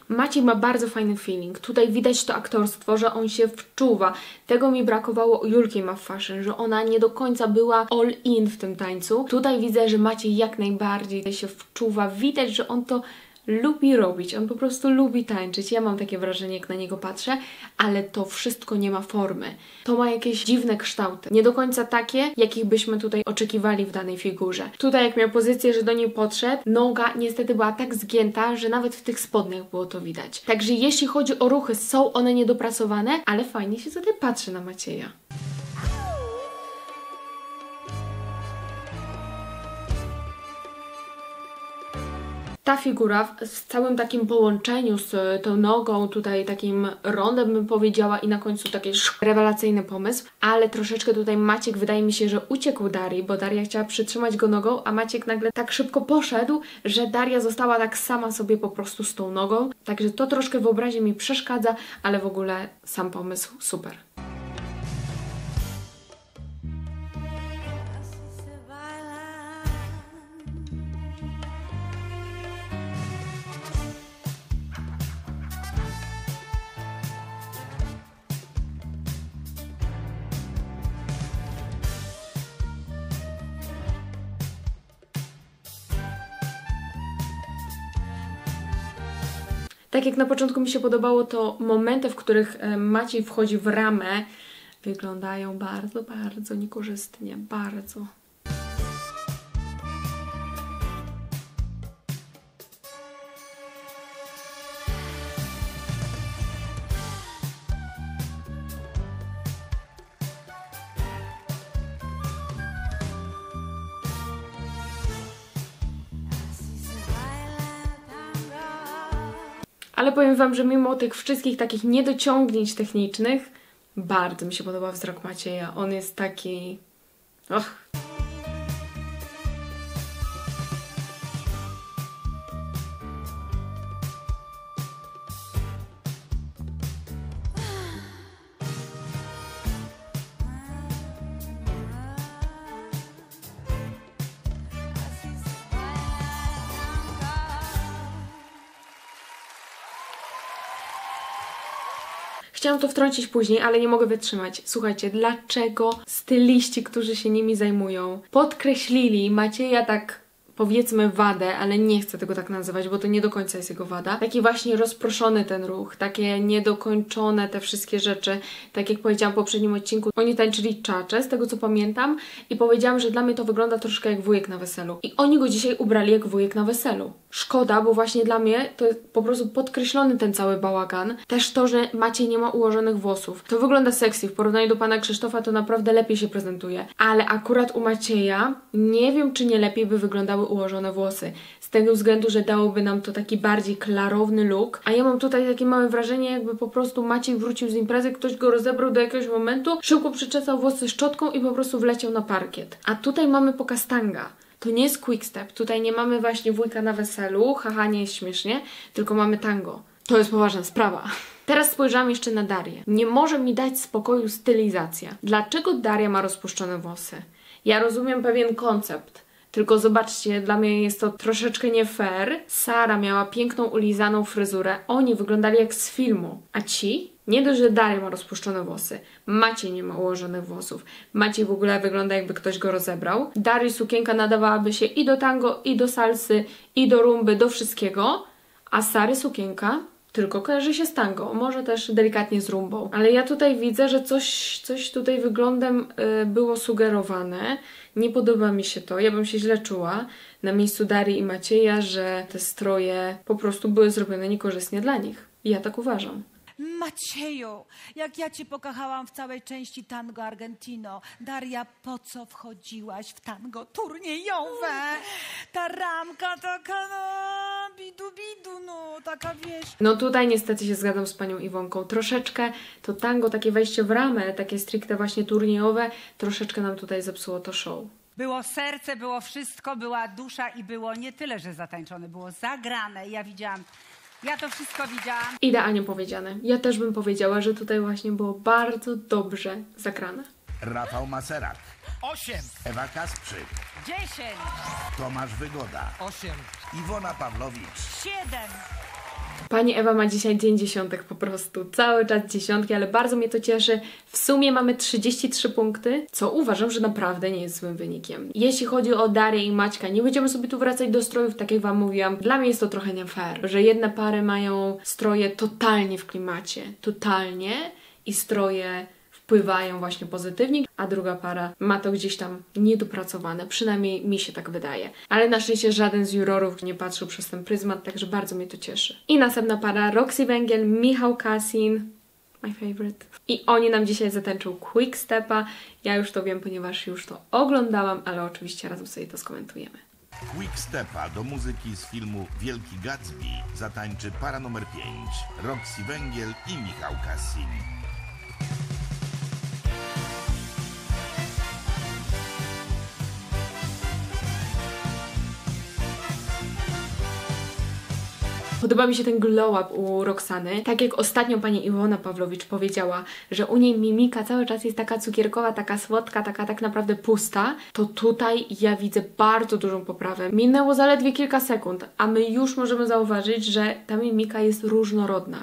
Maciej ma bardzo fajny feeling, tutaj widać to aktorstwo, że on się wczuwa. Tego mi brakowało u Julki Maffashion, że ona nie do końca była all in w tym tańcu. Tutaj widzę, że Maciej jak najbardziej się wczuwa, widać, że on to lubi robić, on po prostu lubi tańczyć. Ja mam takie wrażenie, jak na niego patrzę, ale to wszystko nie ma formy. To ma jakieś dziwne kształty, nie do końca takie, jakich byśmy tutaj oczekiwali w danej figurze. Tutaj jak miał pozycję, że do niej podszedł, noga niestety była tak zgięta, że nawet w tych spodniach było to widać. Także jeśli chodzi o ruchy, są one niedopracowane, ale fajnie się tutaj patrzy na Macieja. Ta figura w całym takim połączeniu z tą nogą, tutaj takim rondem bym powiedziała, i na końcu taki rewelacyjny pomysł, ale troszeczkę tutaj Maciek, wydaje mi się, że uciekł Darii, bo Daria chciała przytrzymać go nogą, a Maciek nagle tak szybko poszedł, że Daria została tak sama sobie po prostu z tą nogą, także to troszkę w obrazie mi przeszkadza, ale w ogóle sam pomysł super. Tak jak na początku mi się podobało, to momenty, w których Maciej wchodzi w ramę, wyglądają bardzo, bardzo niekorzystnie, bardzo. Ale powiem wam, że mimo tych wszystkich takich niedociągnięć technicznych, bardzo mi się podoba wzrok Macieja. On jest taki... Och. Chciałam to wtrącić później, ale nie mogę wytrzymać. Słuchajcie, dlaczego styliści, którzy się nimi zajmują, podkreślili Macieja tak powiedzmy wadę, ale nie chcę tego tak nazywać, bo to nie do końca jest jego wada. Taki właśnie rozproszony ten ruch, takie niedokończone te wszystkie rzeczy. Tak jak powiedziałam w poprzednim odcinku, oni tańczyli czacze, z tego co pamiętam, i powiedziałam, że dla mnie to wygląda troszkę jak wujek na weselu. I oni go dzisiaj ubrali jak wujek na weselu. Szkoda, bo właśnie dla mnie to jest po prostu podkreślony ten cały bałagan. Też to, że Maciej nie ma ułożonych włosów. To wygląda sexy, w porównaniu do pana Krzysztofa to naprawdę lepiej się prezentuje. Ale akurat u Macieja nie wiem, czy nie lepiej by wyglądało ułożone włosy. Z tego względu, że dałoby nam to taki bardziej klarowny look, a ja mam tutaj takie małe wrażenie, jakby po prostu Maciej wrócił z imprezy, ktoś go rozebrał do jakiegoś momentu, szybko przyczesał włosy szczotką i po prostu wleciał na parkiet. A tutaj mamy pokaz tanga. To nie jest quick step, tutaj nie mamy właśnie wujka na weselu, haha, nie jest śmiesznie, tylko mamy tango. To jest poważna sprawa. Teraz spojrzałam jeszcze na Darię. Nie może mi dać spokoju stylizacja. Dlaczego Daria ma rozpuszczone włosy? Ja rozumiem pewien koncept, tylko zobaczcie, dla mnie jest to troszeczkę nie fair. Sara miała piękną, ulizaną fryzurę. Oni wyglądali jak z filmu. A ci? Nie dość, że Daria ma rozpuszczone włosy. Maciej nie ma ułożonych włosów. Maciej w ogóle wygląda, jakby ktoś go rozebrał. Darii sukienka nadawałaby się i do tango, i do salsy, i do rumby, do wszystkiego. A Sary sukienka tylko kojarzy się z tango, może też delikatnie z rumbą. Ale ja tutaj widzę, że coś tutaj wyglądem było sugerowane. Nie podoba mi się to. Ja bym się źle czuła na miejscu Darii i Macieja, że te stroje po prostu były zrobione niekorzystnie dla nich. I ja tak uważam. Macieju, jak ja cię pokochałam w całej części Tango Argentino. Daria, po co wchodziłaś w tango turniejowe? Ta ramka taka, no, bidu, bidu, no, taka wiesz. No tutaj niestety się zgadzam z panią Iwonką. Troszeczkę to tango, takie wejście w ramę, takie stricte właśnie turniejowe, troszeczkę nam tutaj zepsuło to show. Było serce, było wszystko, była dusza i było nie tyle, że zatańczone, było zagrane. Ja widziałam... Ja to wszystko widziałam. Idealnie powiedziane. Ja też bym powiedziała, że tutaj właśnie było bardzo dobrze zagrane. Rafał Maserak. 8. Ewa Kasprzyk. 10. Tomasz Wygoda. 8. Iwona Pawłowicz. 7. Pani Ewa ma dzisiaj dzień dziesiątek po prostu. Cały czas dziesiątki, ale bardzo mnie to cieszy. W sumie mamy 33 punkty, co uważam, że naprawdę nie jest złym wynikiem. Jeśli chodzi o Darię i Maćka, nie będziemy sobie tu wracać do strojów, tak jak wam mówiłam. Dla mnie jest to trochę nie fair, że jedne pary mają stroje totalnie w klimacie. Totalnie. I stroje wpływają właśnie pozytywnie, a druga para ma to gdzieś tam niedopracowane, przynajmniej mi się tak wydaje. Ale na szczęście żaden z jurorów nie patrzył przez ten pryzmat, także bardzo mnie to cieszy. I następna para, Roxi Węgiel, Michał Kassin, my favorite. I oni nam dzisiaj zatańczą quick stepa. Ja już to wiem, ponieważ już to oglądałam, ale oczywiście razem sobie to skomentujemy. Quick stepa do muzyki z filmu Wielki Gatsby zatańczy para numer 5, Roxi Węgiel i Michał Kassin. Podoba mi się ten glow-up u Roxany. Tak jak ostatnio pani Iwona Pawłowicz powiedziała, że u niej mimika cały czas jest taka cukierkowa, taka słodka, taka tak naprawdę pusta, to tutaj ja widzę bardzo dużą poprawę. Minęło zaledwie kilka sekund, a my już możemy zauważyć, że ta mimika jest różnorodna.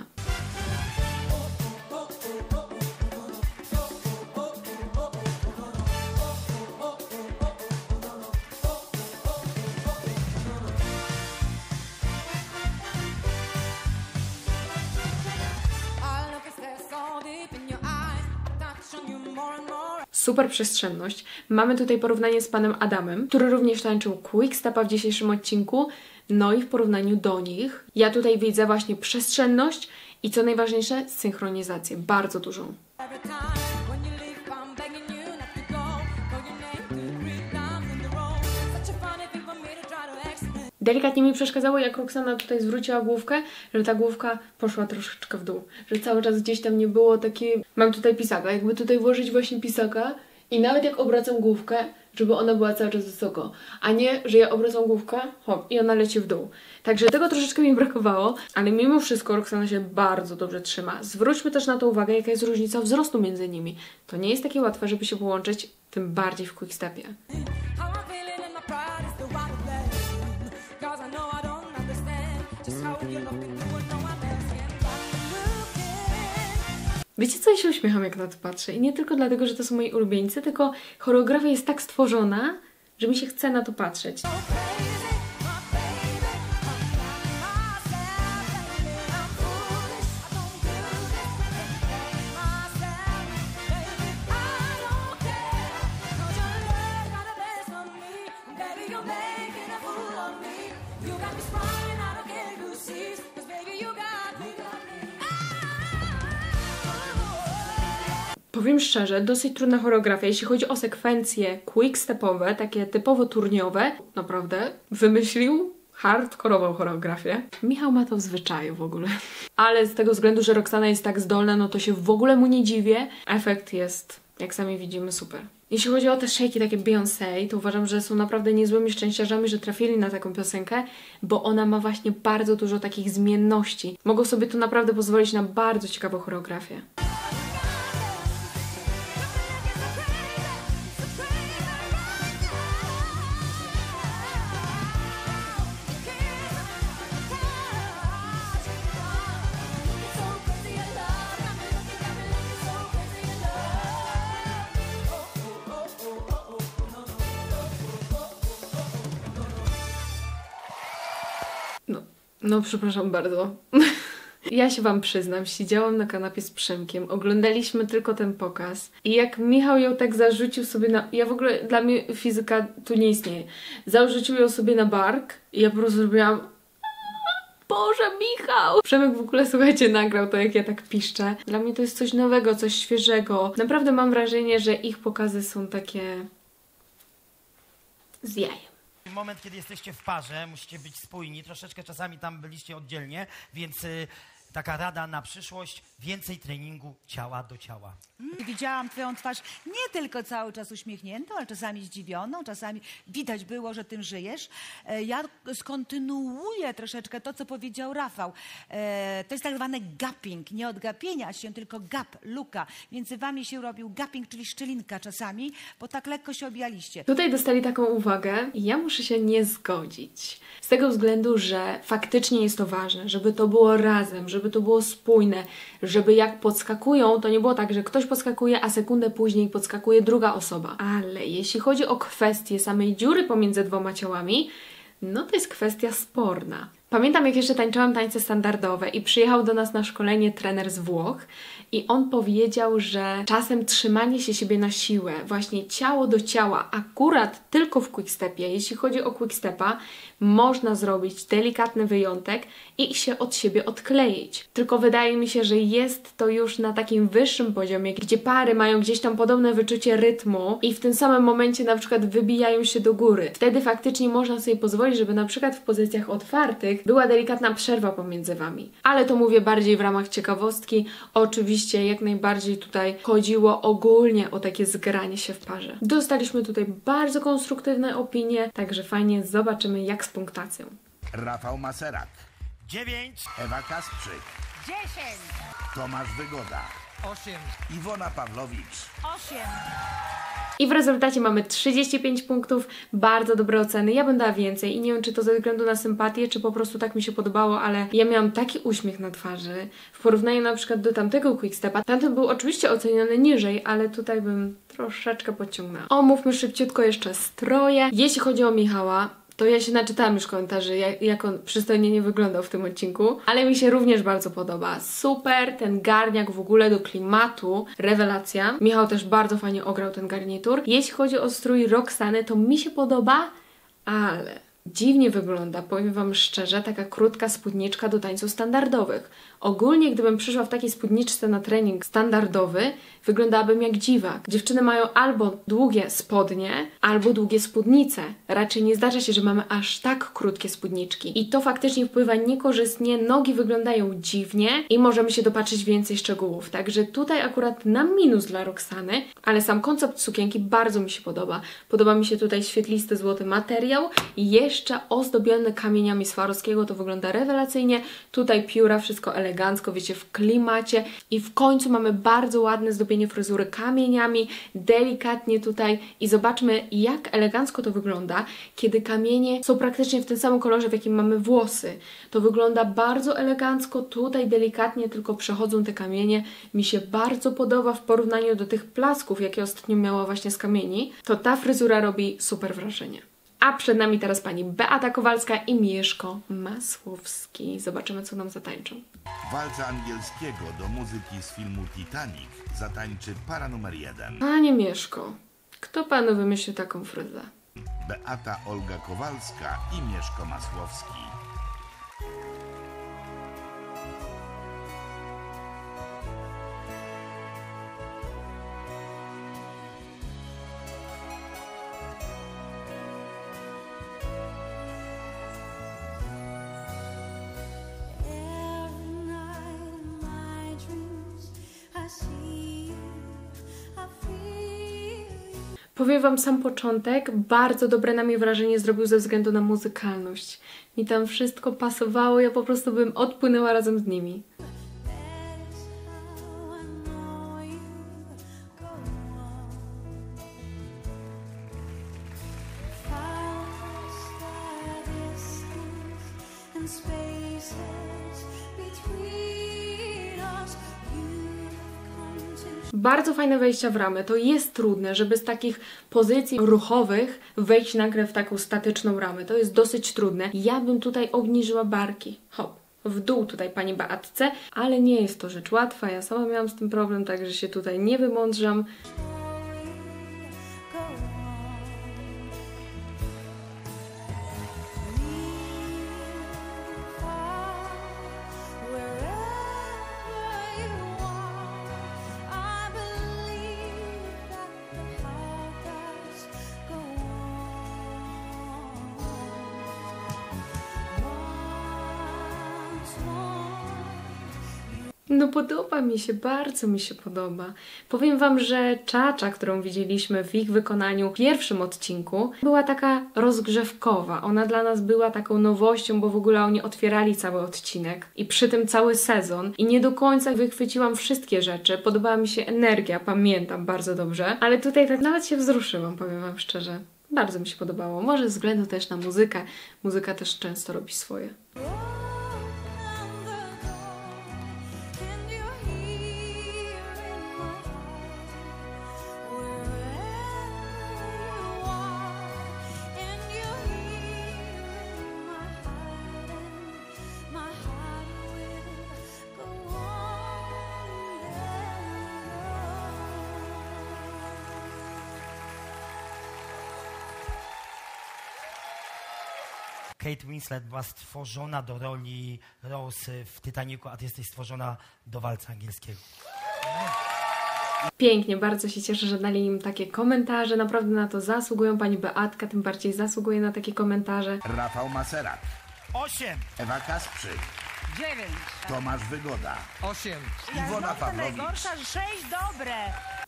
Super przestrzenność. Mamy tutaj porównanie z panem Adamem, który również tańczył quick stepa w dzisiejszym odcinku, no i w porównaniu do nich ja tutaj widzę właśnie przestrzenność i co najważniejsze synchronizację, bardzo dużą. Delikatnie mi przeszkadzało, jak Roxana tutaj zwróciła główkę, że ta główka poszła troszeczkę w dół. Że cały czas gdzieś tam nie było takiej... Mam tutaj pisaka, jakby tutaj włożyć właśnie pisaka i nawet jak obracam główkę, żeby ona była cały czas wysoko. A nie, że ja obracam główkę, hop, i ona leci w dół. Także tego troszeczkę mi brakowało, ale mimo wszystko Roxana się bardzo dobrze trzyma. Zwróćmy też na to uwagę, jaka jest różnica wzrostu między nimi. To nie jest takie łatwe, żeby się połączyć, tym bardziej w quick stepie. Wiecie co, ja się uśmiecham, jak na to patrzę i nie tylko dlatego, że to są moi ulubieńcy, tylko choreografia jest tak stworzona, że mi się chce na to patrzeć. powiem szczerze, dosyć trudna choreografia. Jeśli chodzi o sekwencje quick-stepowe, takie typowo turniowe, naprawdę wymyślił hardkorową choreografię. Michał ma to w zwyczaju w ogóle. Ale z tego względu, że Roxana jest tak zdolna, no to się w ogóle mu nie dziwię. Efekt jest, jak sami widzimy, super. Jeśli chodzi o te szejki takie Beyoncé, to uważam, że są naprawdę niezłymi szczęściarzami, że trafili na taką piosenkę, bo ona ma właśnie bardzo dużo takich zmienności. Mogą sobie tu naprawdę pozwolić na bardzo ciekawą choreografię. No przepraszam bardzo. Ja się wam przyznam, siedziałam na kanapie z Przemkiem, oglądaliśmy tylko ten pokaz i jak Michał ją tak zarzucił sobie na... Ja w ogóle, dla mnie fizyka tu nie istnieje. Zarzucił ją sobie na bark i ja po prostu zrobiłam... Boże, Michał! Przemek w ogóle, słuchajcie, nagrał to, jak ja tak piszczę. Dla mnie to jest coś nowego, coś świeżego. Naprawdę mam wrażenie, że ich pokazy są takie... z jajem. Moment, kiedy jesteście w parze, musicie być spójni. Troszeczkę czasami tam byliście oddzielnie, więc taka rada na przyszłość. Więcej treningu ciała do ciała. Widziałam twoją twarz nie tylko cały czas uśmiechniętą, ale czasami zdziwioną, czasami widać było, że tym żyjesz. Ja skontynuuję troszeczkę to, co powiedział Rafał. To jest tak zwane gapping, nie odgapienia się, tylko gap, luka. Między wami się robił gapping, czyli szczelinka czasami, bo tak lekko się obijaliście. Tutaj dostali taką uwagę i ja muszę się nie zgodzić. Z tego względu, że faktycznie jest to ważne, żeby to było razem, żeby to było spójne, żeby jak podskakują, to nie było tak, że ktoś podskakuje, a sekundę później podskakuje druga osoba. Ale jeśli chodzi o kwestię samej dziury pomiędzy dwoma ciałami, no to jest kwestia sporna. Pamiętam, jak jeszcze tańczyłam tańce standardowe i przyjechał do nas na szkolenie trener z Włoch i on powiedział, że czasem trzymanie się siebie na siłę, właśnie ciało do ciała, akurat tylko w quickstepie, jeśli chodzi o quickstepa, można zrobić delikatny wyjątek i się od siebie odkleić. Tylko wydaje mi się, że jest to już na takim wyższym poziomie, gdzie pary mają gdzieś tam podobne wyczucie rytmu i w tym samym momencie na przykład wybijają się do góry. Wtedy faktycznie można sobie pozwolić, żeby na przykład w pozycjach otwartych była delikatna przerwa pomiędzy wami. Ale to mówię bardziej w ramach ciekawostki. Oczywiście jak najbardziej tutaj chodziło ogólnie o takie zgranie się w parze. Dostaliśmy tutaj bardzo konstruktywne opinie, także fajnie, zobaczymy jak z punktacją. Rafał Maserak. 9. Ewa Kasprzyk. 10. Tomasz Wygoda. 8. Iwona Pawłowicz. 8. I w rezultacie mamy 35 punktów, bardzo dobre oceny, ja bym dała więcej i nie wiem, czy to ze względu na sympatię, czy po prostu tak mi się podobało, ale ja miałam taki uśmiech na twarzy, w porównaniu na przykład do tamtego quickstepa. Tamten był oczywiście oceniony niżej, ale tutaj bym troszeczkę podciągnęła. Omówmy szybciutko jeszcze stroje. Jeśli chodzi o Michała, to ja się naczytałam już komentarzy, jak on przystojnie nie wyglądał w tym odcinku, ale mi się również bardzo podoba. Super, ten garniak w ogóle do klimatu, rewelacja. Michał też bardzo fajnie ograł ten garnitur. Jeśli chodzi o strój Roxany, to mi się podoba, ale dziwnie wygląda, powiem wam szczerze, taka krótka spódniczka do tańców standardowych. Ogólnie gdybym przyszła w takiej spódniczce na trening standardowy, wyglądałabym jak dziwak. Dziewczyny mają albo długie spodnie, albo długie spódnice. Raczej nie zdarza się, że mamy aż tak krótkie spódniczki. I to faktycznie wpływa niekorzystnie, nogi wyglądają dziwnie i możemy się dopatrzyć więcej szczegółów. Także tutaj akurat na minus dla Roxany, ale sam koncept sukienki bardzo mi się podoba. Podoba mi się tutaj świetlisty złoty materiał i jeszcze ozdobiony kamieniami Swarowskiego, to wygląda rewelacyjnie. Tutaj pióra, wszystko elegancko, wiecie, w klimacie. I w końcu mamy bardzo ładne zdobienie fryzury kamieniami, delikatnie tutaj. I zobaczmy, jak elegancko to wygląda, kiedy kamienie są praktycznie w tym samym kolorze, w jakim mamy włosy. To wygląda bardzo elegancko. Tutaj delikatnie tylko przechodzą te kamienie. Mi się bardzo podoba w porównaniu do tych plasków, jakie ostatnio miała właśnie z kamieni. To ta fryzura robi super wrażenie. A przed nami teraz pani Beata Kowalska i Mieszko Masłowski. Zobaczymy, co nam zatańczą. Walca angielskiego do muzyki z filmu Titanic zatańczy para numer 1. Panie Mieszko, kto panu wymyślił taką fryzę? Beata Olga Kowalska i Mieszko Masłowski. Powiem wam, sam początek bardzo dobre na mnie wrażenie zrobił ze względu na muzykalność. Mi tam wszystko pasowało, ja po prostu bym odpłynęła razem z nimi. Bardzo fajne wejścia w ramy. To jest trudne, żeby z takich pozycji ruchowych wejść nagle w taką statyczną ramę. To jest dosyć trudne. Ja bym tutaj obniżyła barki. Hop, w dół tutaj pani Beatce, ale nie jest to rzecz łatwa. Ja sama miałam z tym problem, także się tutaj nie wymądrzam. No podoba mi się, bardzo mi się podoba. Powiem wam, że czacza, którą widzieliśmy w ich wykonaniu w pierwszym odcinku, była taka rozgrzewkowa. Ona dla nas była taką nowością, bo w ogóle oni otwierali cały odcinek i przy tym cały sezon. I nie do końca wychwyciłam wszystkie rzeczy. Podobała mi się energia, pamiętam bardzo dobrze. Ale tutaj tak nawet się wzruszyłam, powiem wam szczerze. Bardzo mi się podobało. Może ze względu też na muzykę. Muzyka też często robi swoje. Kate Winslet była stworzona do roli Rose w Titanicu, a ty jesteś stworzona do walca angielskiego. Pięknie, bardzo się cieszę, że dali im takie komentarze. Naprawdę na to zasługują. Pani Beatka tym bardziej zasługuje na takie komentarze. Rafał Maserak. 8. Ewa Kasprzyk. 9. Tomasz Wygoda. 8. Iwona Pawłowicz. Najgorsza, 6 dobre.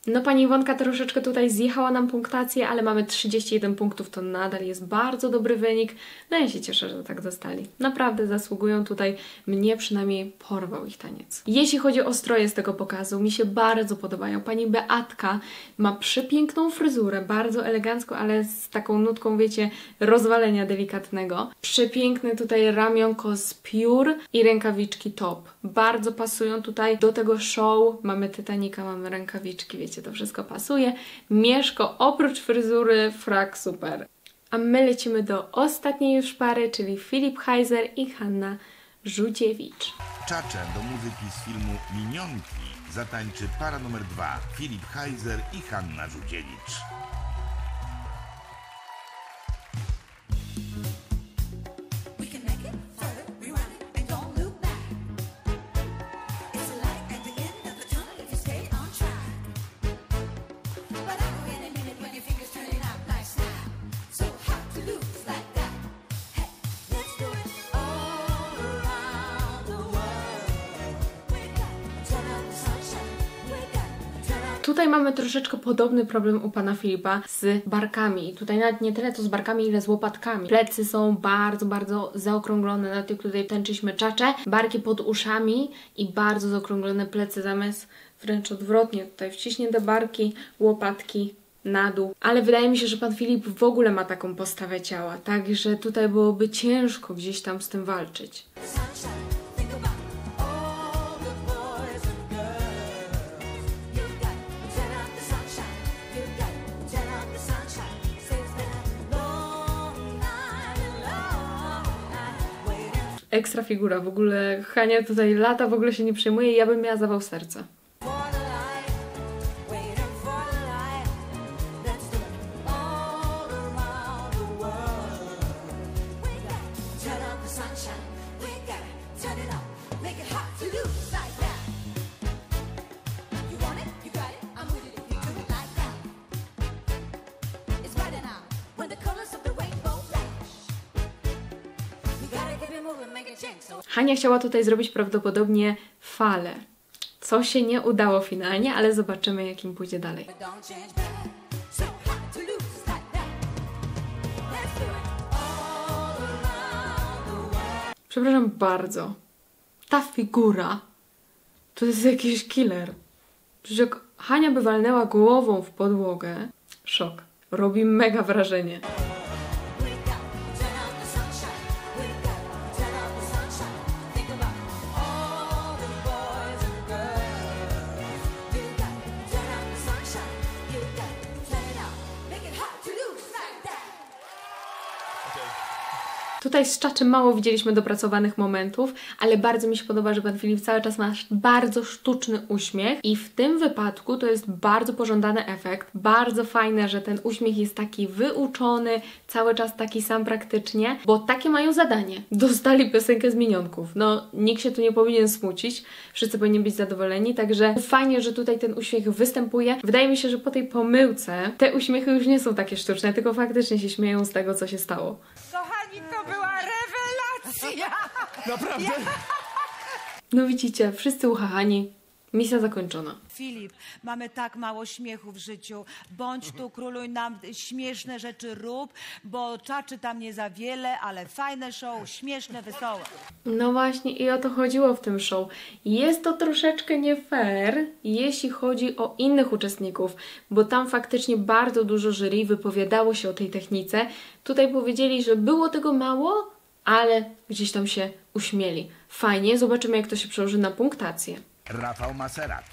No pani Iwonka troszeczkę tutaj zjechała nam punktację, ale mamy 31 punktów, to nadal jest bardzo dobry wynik. No ja się cieszę, że tak dostali. Naprawdę zasługują tutaj, mnie przynajmniej porwał ich taniec. Jeśli chodzi o stroje z tego pokazu, mi się bardzo podobają. Pani Beatka ma przepiękną fryzurę, bardzo elegancko, ale z taką nutką, wiecie, rozwalenia delikatnego. Przepiękne tutaj ramionko z piór i rękawiczki top. Bardzo pasują tutaj do tego show. Mamy Titanica, mamy rękawiczki, wiecie. To wszystko pasuje. Mieszko, oprócz fryzury, frak super. A my lecimy do ostatniej już pary, czyli Filip Chajzer i Hanna Żudzewicz. Czacze do muzyki z filmu Minionki zatańczy para numer 2, Filip Chajzer i Hanna Żudzewicz. Tutaj mamy troszeczkę podobny problem u pana Filipa z barkami. I tutaj nawet nie tyle co z barkami, ile z łopatkami. Plecy są bardzo, bardzo zaokrąglone na tych, tutaj tańczyliśmy czacze. Barki pod uszami i bardzo zaokrąglone plecy zamiast wręcz odwrotnie. Tutaj wciśnięte barki, łopatki na dół. Ale wydaje mi się, że pan Filip w ogóle ma taką postawę ciała. Także tutaj byłoby ciężko gdzieś tam z tym walczyć. Ekstra figura, w ogóle Hania tutaj lata, w ogóle się nie przejmuje, ja bym miała zawał serca. Hania chciała tutaj zrobić prawdopodobnie falę, co się nie udało finalnie, ale zobaczymy, jak im pójdzie dalej. Przepraszam bardzo. Ta figura to jest jakiś killer. Przecież jak Hania by walnęła głową w podłogę, szok. Robi mega wrażenie. Tutaj z Czaczym mało widzieliśmy dopracowanych momentów, ale bardzo mi się podoba, że pan Filip cały czas ma bardzo sztuczny uśmiech i w tym wypadku to jest bardzo pożądany efekt. Bardzo fajne, że ten uśmiech jest taki wyuczony, cały czas taki sam praktycznie, bo takie mają zadanie. Dostali piosenkę z Minionków. No, nikt się tu nie powinien smucić, wszyscy powinni być zadowoleni, także fajnie, że tutaj ten uśmiech występuje. Wydaje mi się, że po tej pomyłce te uśmiechy już nie są takie sztuczne, tylko faktycznie się śmieją z tego, co się stało. To była rewelacja! Naprawdę? No widzicie, wszyscy uchahani. Misja zakończona. Filip, mamy tak mało śmiechu w życiu. Bądź tu, króluj nam, śmieszne rzeczy rób, bo Czaczy tam nie za wiele, ale fajne show, śmieszne, wesołe. No właśnie i o to chodziło w tym show. Jest to troszeczkę nie fair, jeśli chodzi o innych uczestników, bo tam faktycznie bardzo dużo jury wypowiadało się o tej technice. Tutaj powiedzieli, że było tego mało, ale gdzieś tam się uśmieli. Fajnie, zobaczymy jak to się przełoży na punktację. Rafał Maserak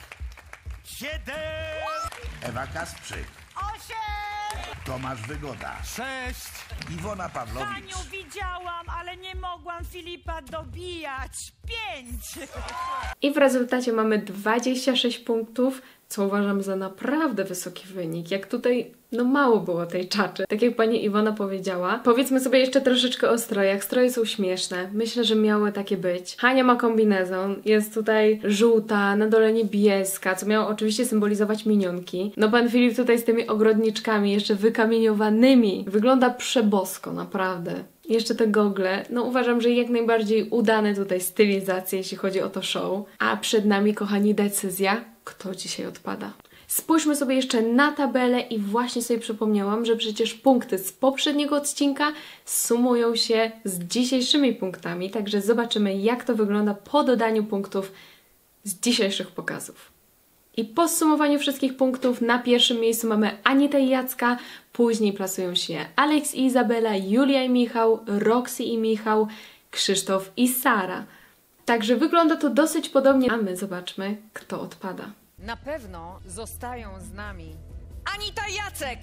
7. Ewa Kasprzyk 8. Tomasz Wygoda 6. Iwona Pawłowicz. Haniu, widziałam, ale nie mogłam Filipa dobijać 5. I w rezultacie mamy 26 punktów, co uważam za naprawdę wysoki wynik. Jak tutaj, no mało było tej Czaczy. Tak jak pani Iwona powiedziała, powiedzmy sobie jeszcze troszeczkę o strojach. Stroje są śmieszne. Myślę, że miały takie być. Hania ma kombinezon. Jest tutaj żółta, na dole niebieska, co miało oczywiście symbolizować minionki. No pan Filip tutaj z tymi ogrodniczkami jeszcze wykamieniowanymi. Wygląda przebosko, naprawdę. Jeszcze te gogle. No uważam, że jak najbardziej udane tutaj stylizacje, jeśli chodzi o to show. A przed nami, kochani, decyzja, kto dzisiaj odpada. Spójrzmy sobie jeszcze na tabelę i właśnie sobie przypomniałam, że przecież punkty z poprzedniego odcinka sumują się z dzisiejszymi punktami, także zobaczymy jak to wygląda po dodaniu punktów z dzisiejszych pokazów. I po zsumowaniu wszystkich punktów na pierwszym miejscu mamy Anitę i Jacka, później plasują się Aleks i Izabela, Julia i Michał, Roxi i Michał, Krzysztof i Sara. Także wygląda to dosyć podobnie, a my zobaczmy, kto odpada. Na pewno zostają z nami Anita i Jacek,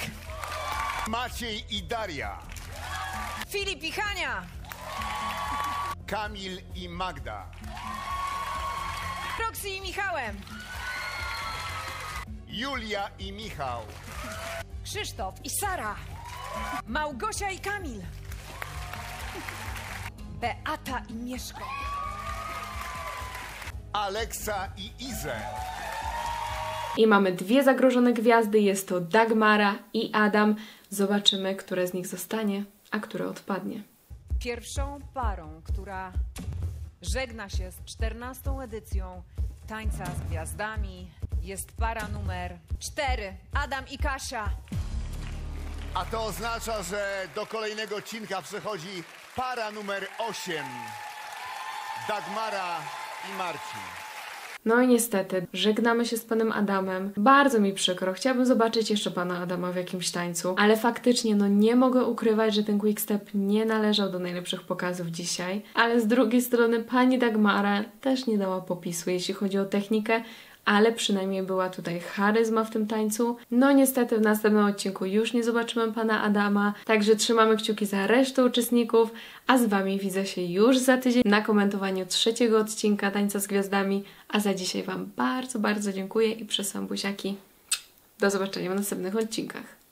Maciej i Daria, Filip i Hania, Kamil i Magda, Roxi i Michałem, Julia i Michał, Krzysztof i Sara, Małgosia i Kamil, Beata i Mieszko, Aleksa i Izę. I mamy dwie zagrożone gwiazdy, jest to Dagmara i Adam. Zobaczymy, które z nich zostanie, a które odpadnie. Pierwszą parą, która żegna się z 14. edycją Tańca z Gwiazdami, jest para numer 4, Adam i Kasia. A to oznacza, że do kolejnego odcinka przechodzi para numer 8, Dagmara i Marcin. No i niestety, żegnamy się z panem Adamem. Bardzo mi przykro, chciałabym zobaczyć jeszcze pana Adama w jakimś tańcu, ale faktycznie, no nie mogę ukrywać, że ten quickstep nie należał do najlepszych pokazów dzisiaj, ale z drugiej strony pani Dagmara też nie dała popisu, jeśli chodzi o technikę, ale przynajmniej była tutaj charyzma w tym tańcu. No niestety w następnym odcinku już nie zobaczymy pana Adama, także trzymamy kciuki za resztę uczestników, a z wami widzę się już za tydzień na komentowaniu trzeciego odcinka Tańca z Gwiazdami, a za dzisiaj wam bardzo, bardzo dziękuję i przesyłam buziaki. Do zobaczenia w następnych odcinkach.